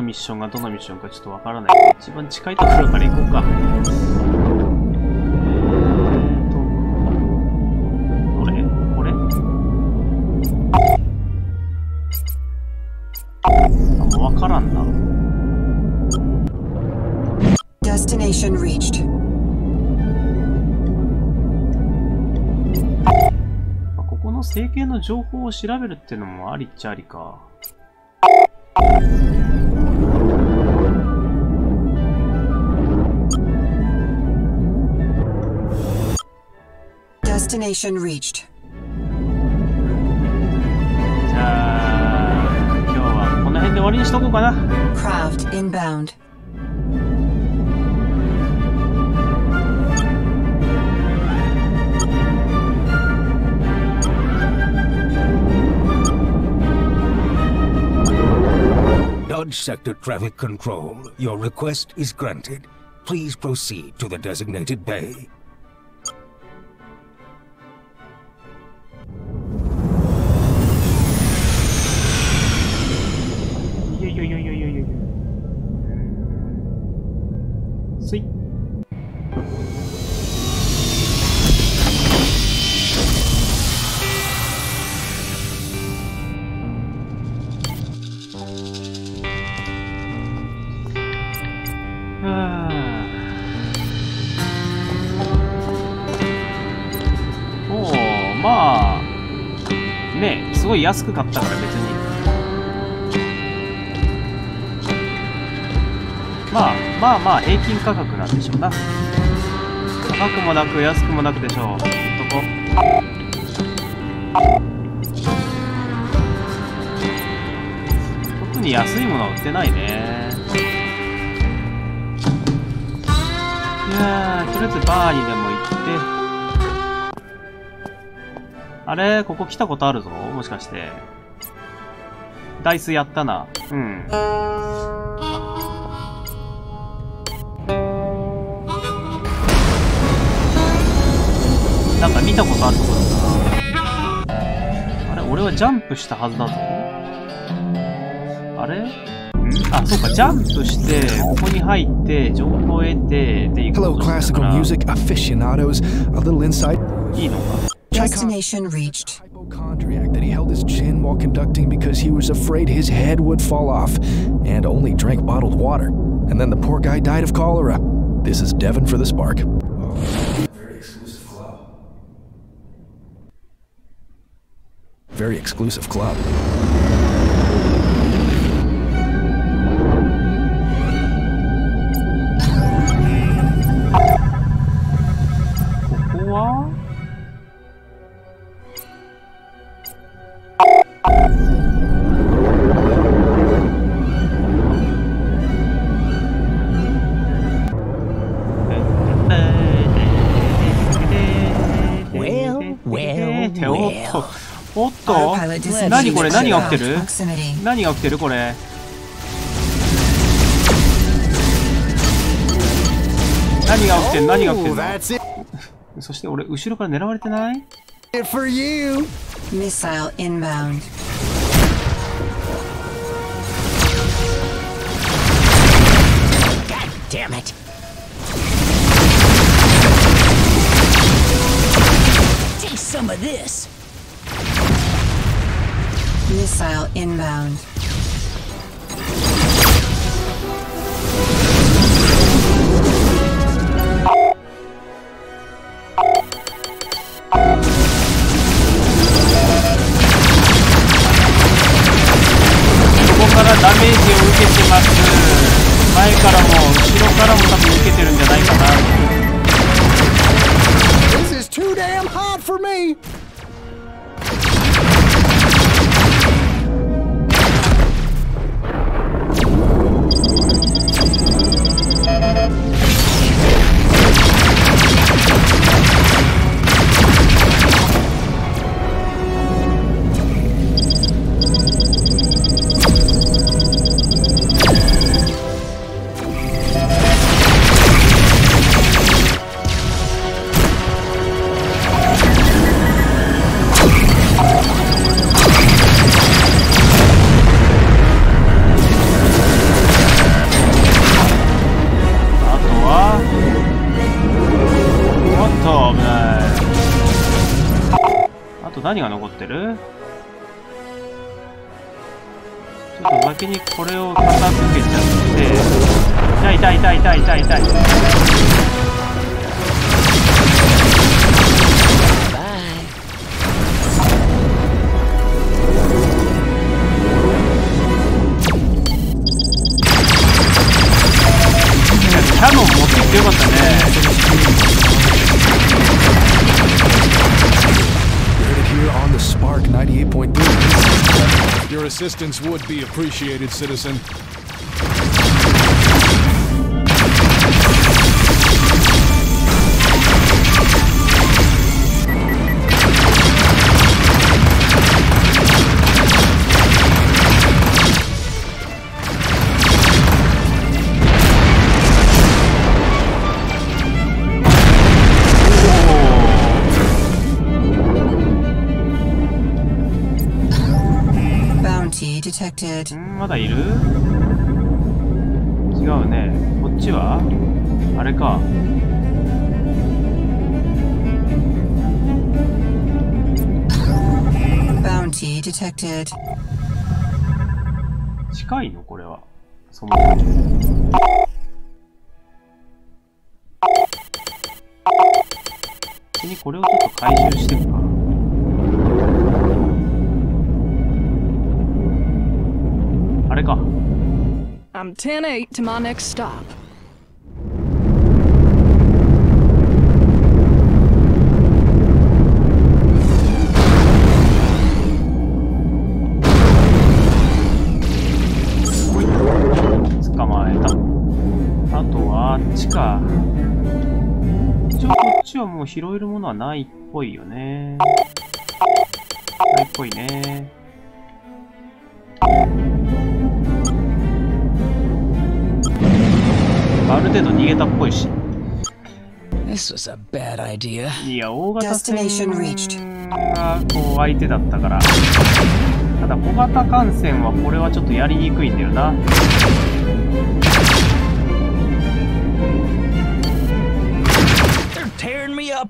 미션이どのミッションかちょっとわからない。一番近いところから行こうか。どれ？これ？わからんな。Destination reached. ここの整形の情報を調べるっていうのもありっちゃありか。 Destination reached. じゃあ、今日はこの辺で終わりにしとこうかな。Craft inbound. Dodge Sector Traffic Control, your request is granted. Please proceed to the designated bay. Sweet. Oh, まあね、すごい安く買ったから別に。 まあ平均価格なんでしょうな。高くもなく安くもなくでしょう。特に安いものは売ってないね。やー、とりあえずバーにでも行って。あれ、ここ来たことあるぞ、もしかして。ダイスやったな。うん。なんか見たことあるところだな。あれ、俺はジャンプしたはずだぞ。あれ？あ、そうか、ジャンプして、ここに入って、情報を得て、で、行くことだから。いいのか。Hypochondriac that he held his chin while conducting because he was afraid his head would fall off, and only drank bottled water. And then the poor guy died of cholera. This is Devon for the Spark. Very exclusive club. Autopilot 何これ何が起きてる何が起きてるこれ何が起きてる何が起きてるそして俺後ろから狙われてないMissile inbound. This is too damn hot for me. Assistance would be appreciated, citizen. detected. まだいる？違うね。こっちは？あれか。Bounty detected. 近いのこれは。その。次にこれをちょっと回収していくか。I'm 10-8 to my next stop. 捕まえた。あとはあっちか。はもう拾えるものはないっぽいよね。ないっぽいね。ある程度逃げたっぽいし。いや、大型船がこう相手だったから。ただ小型艦船はこれはちょっとやりにくいんだよな。当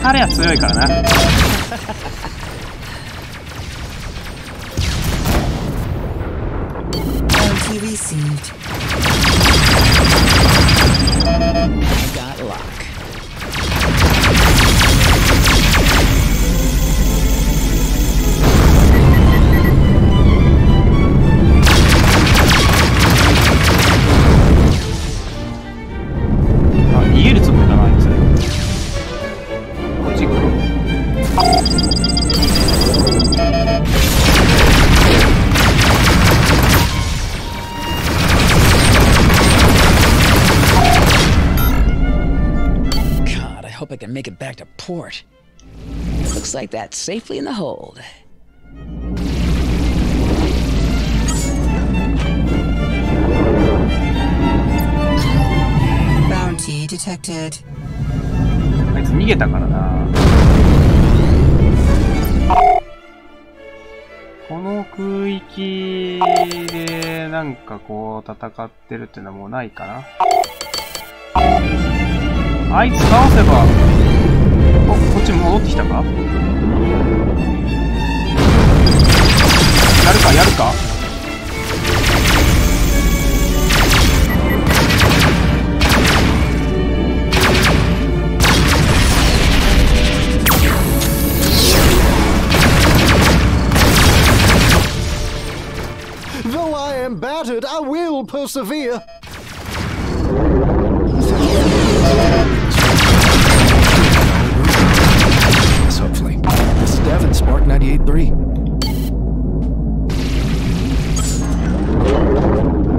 たりは強いからな。Port. Looks like that's safely in the hold. Bounty detected. あいつ逃げたからな。この空域でなんかこう戦ってるっていうのはもうないかな。あいつ倒せば。こっち戻ってきたか？やるかやるか？Though I am battered, I will persevere. Spark 98.3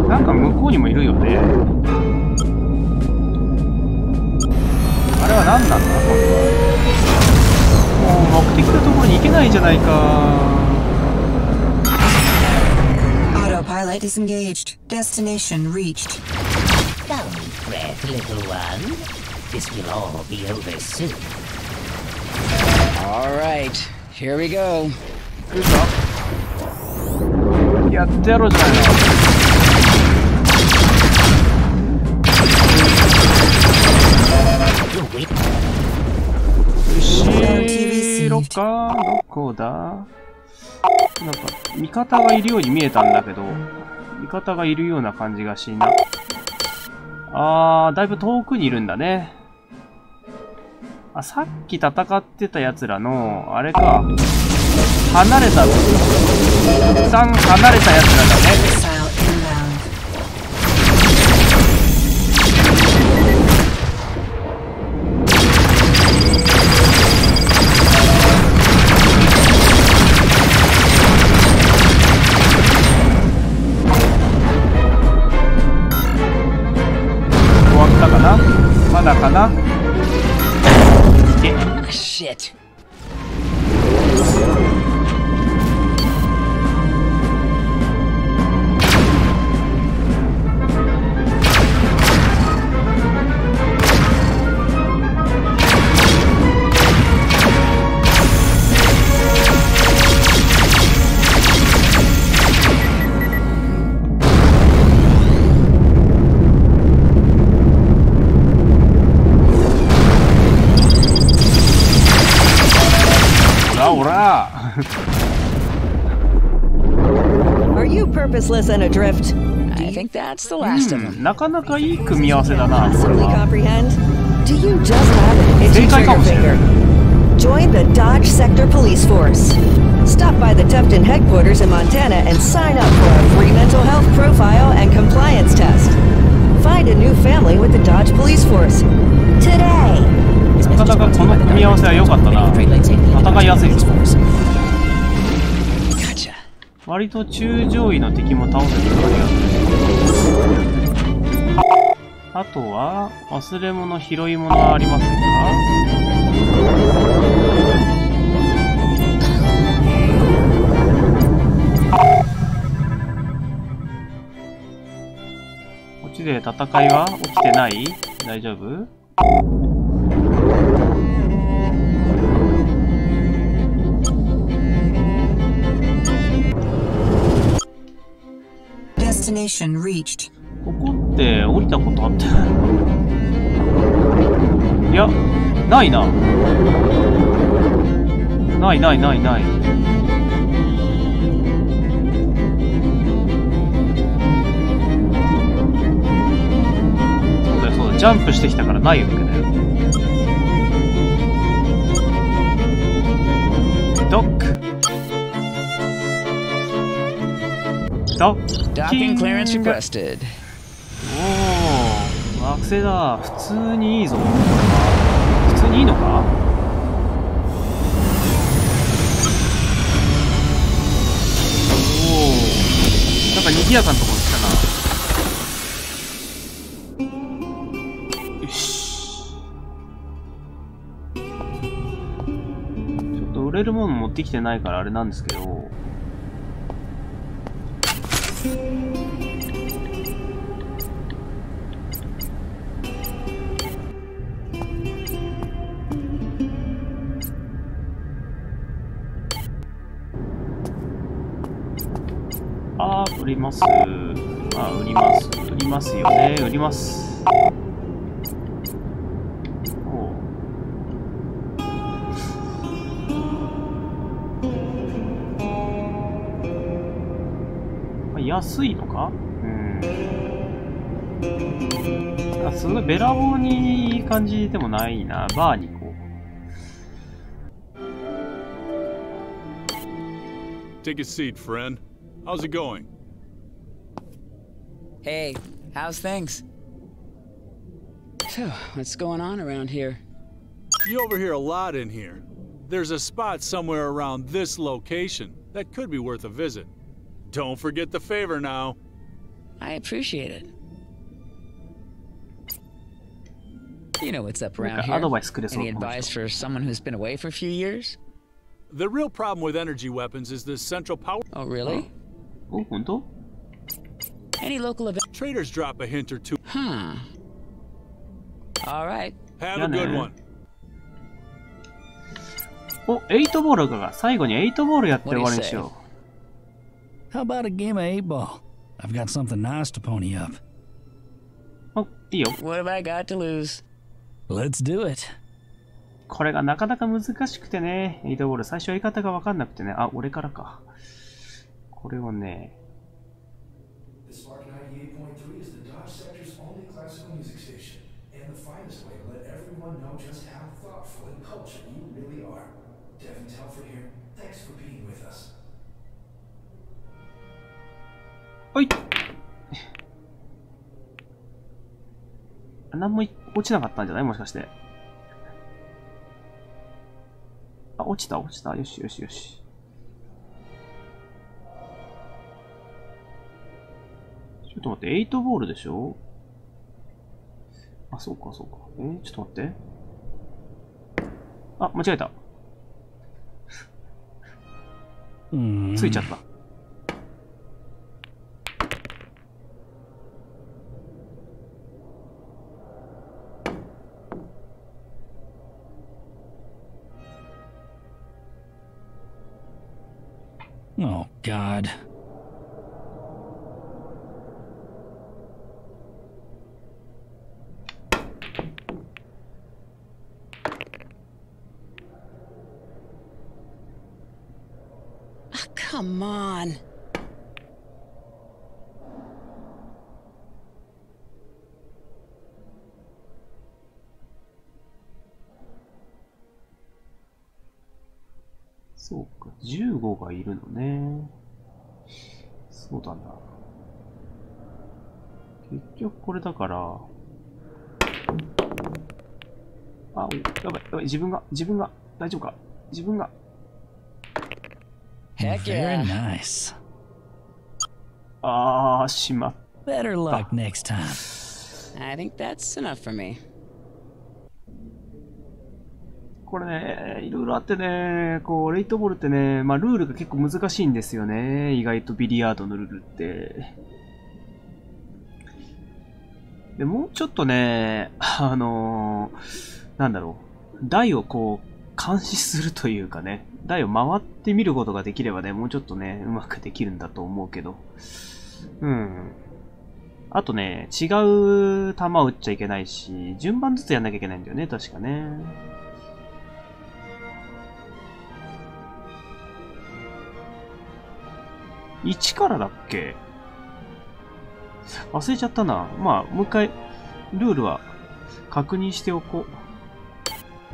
なんか向こうにもいるよね。あれは何なんだ今度は。もう目的のところに行けないじゃないか。Autopilot disengaged. Destination reached. Don't fret, little one. This will all be over soon. All right.Here we go. やってやろうじゃないの。後ろかどこだ。なんか味方がいるように見えたんだけど、味方がいるような感じがしない。あー、だいぶ遠くにいるんだね。あ、さっき戦ってた奴らの、あれか。離れた、たくさん離れた奴らだね。終わったかな？まだかな？Shit. なかなかいい組み合わせだな。正解かもしれない。join the Dodge Sector Police Force. Stop by the Tufton headquarters in Montana and sign up for a free mental health profile and compliance test. Find a new family with the Dodge Police Force today. Gotcha. 割と中上位の敵も倒せてる感じが。あとは忘れ物、拾い物はありませんか？こっちで戦いは起きてない？大丈夫？ここって降りたことあったいや、ないな。ないないないない。そうだよそうだよ。ジャンプしてきたからないわけだよ。ドック。ドッキング。学生だ。普通にいいぞ。普通にいいのか？おお、なんか賑やかなとこ来たな。よし。ちょっと売れるもの持ってきてないからあれなんですけど。売ります。まあ、売ります。売りますよね。売ります。おう。まあ、安いのか？うん。すごいべらぼうにいい感じでもないな。バーにこう。Take a seat, friend. How's it going?Hey, how's things? So, what's going on around here? You overhear a lot in here. There's a spot somewhere around this location that could be worth a visit. Don't forget the favor now. I appreciate it. You know what's up around here. Any advice for someone who's been away for a few years? The real problem with energy weapons is the central power. Oh, really? Oh, really?Any local event? Traders drop a hint or two. Huh. All right. Have a good one. お、8ボールが最後に8ボールやって終わりにしよう。How about a game of 8 ball? I've got something nice to pony up. お、いいよ。What have I got to lose? Let's do it. これがなかなか難しくてね、8ボール最初やり方が分かんなくてね、あ、俺からか。これをね。Spark 98.3 is the Dodge Sector's only classical music station, and the finest way to let everyone know just how thoughtful and cultured you really are. Devon Telford here. Thanks for being with us. はい。何も落ちなかったんじゃない？もしかして。あ、落ちた、落ちた。よしよしよし。ちょっと待って、8ボールでしょ？あ、そうか、そうか。ちょっと待って。あ、間違えた。ついちゃった。Oh, God.Come on. そうか、15がいるのね。そうだな。結局これだから、あ、やばい、やばい、自分が、大丈夫か、自分が。Heck yeah. Very nice. ああ、しまった。Better luck next time. I think that's enough for me. これね、いろいろあってね、こう、レイトボールってね、まあ、ルールが結構難しいんですよね。意外とビリヤードのルールって。で、もうちょっとね、なんだろう、台をこう、監視するというかね、台を回ってみることができればね、もうちょっとね、うまくできるんだと思うけど。うん。あとね、違う球を打っちゃいけないし、順番ずつやんなきゃいけないんだよね、確かね。1からだっけ？忘れちゃったな。まあ、もう一回、ルールは確認しておこ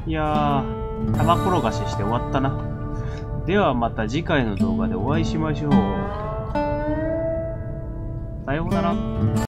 う。いやー、玉転がしして終わったな。ではまた次回の動画でお会いしましょう。さようなら。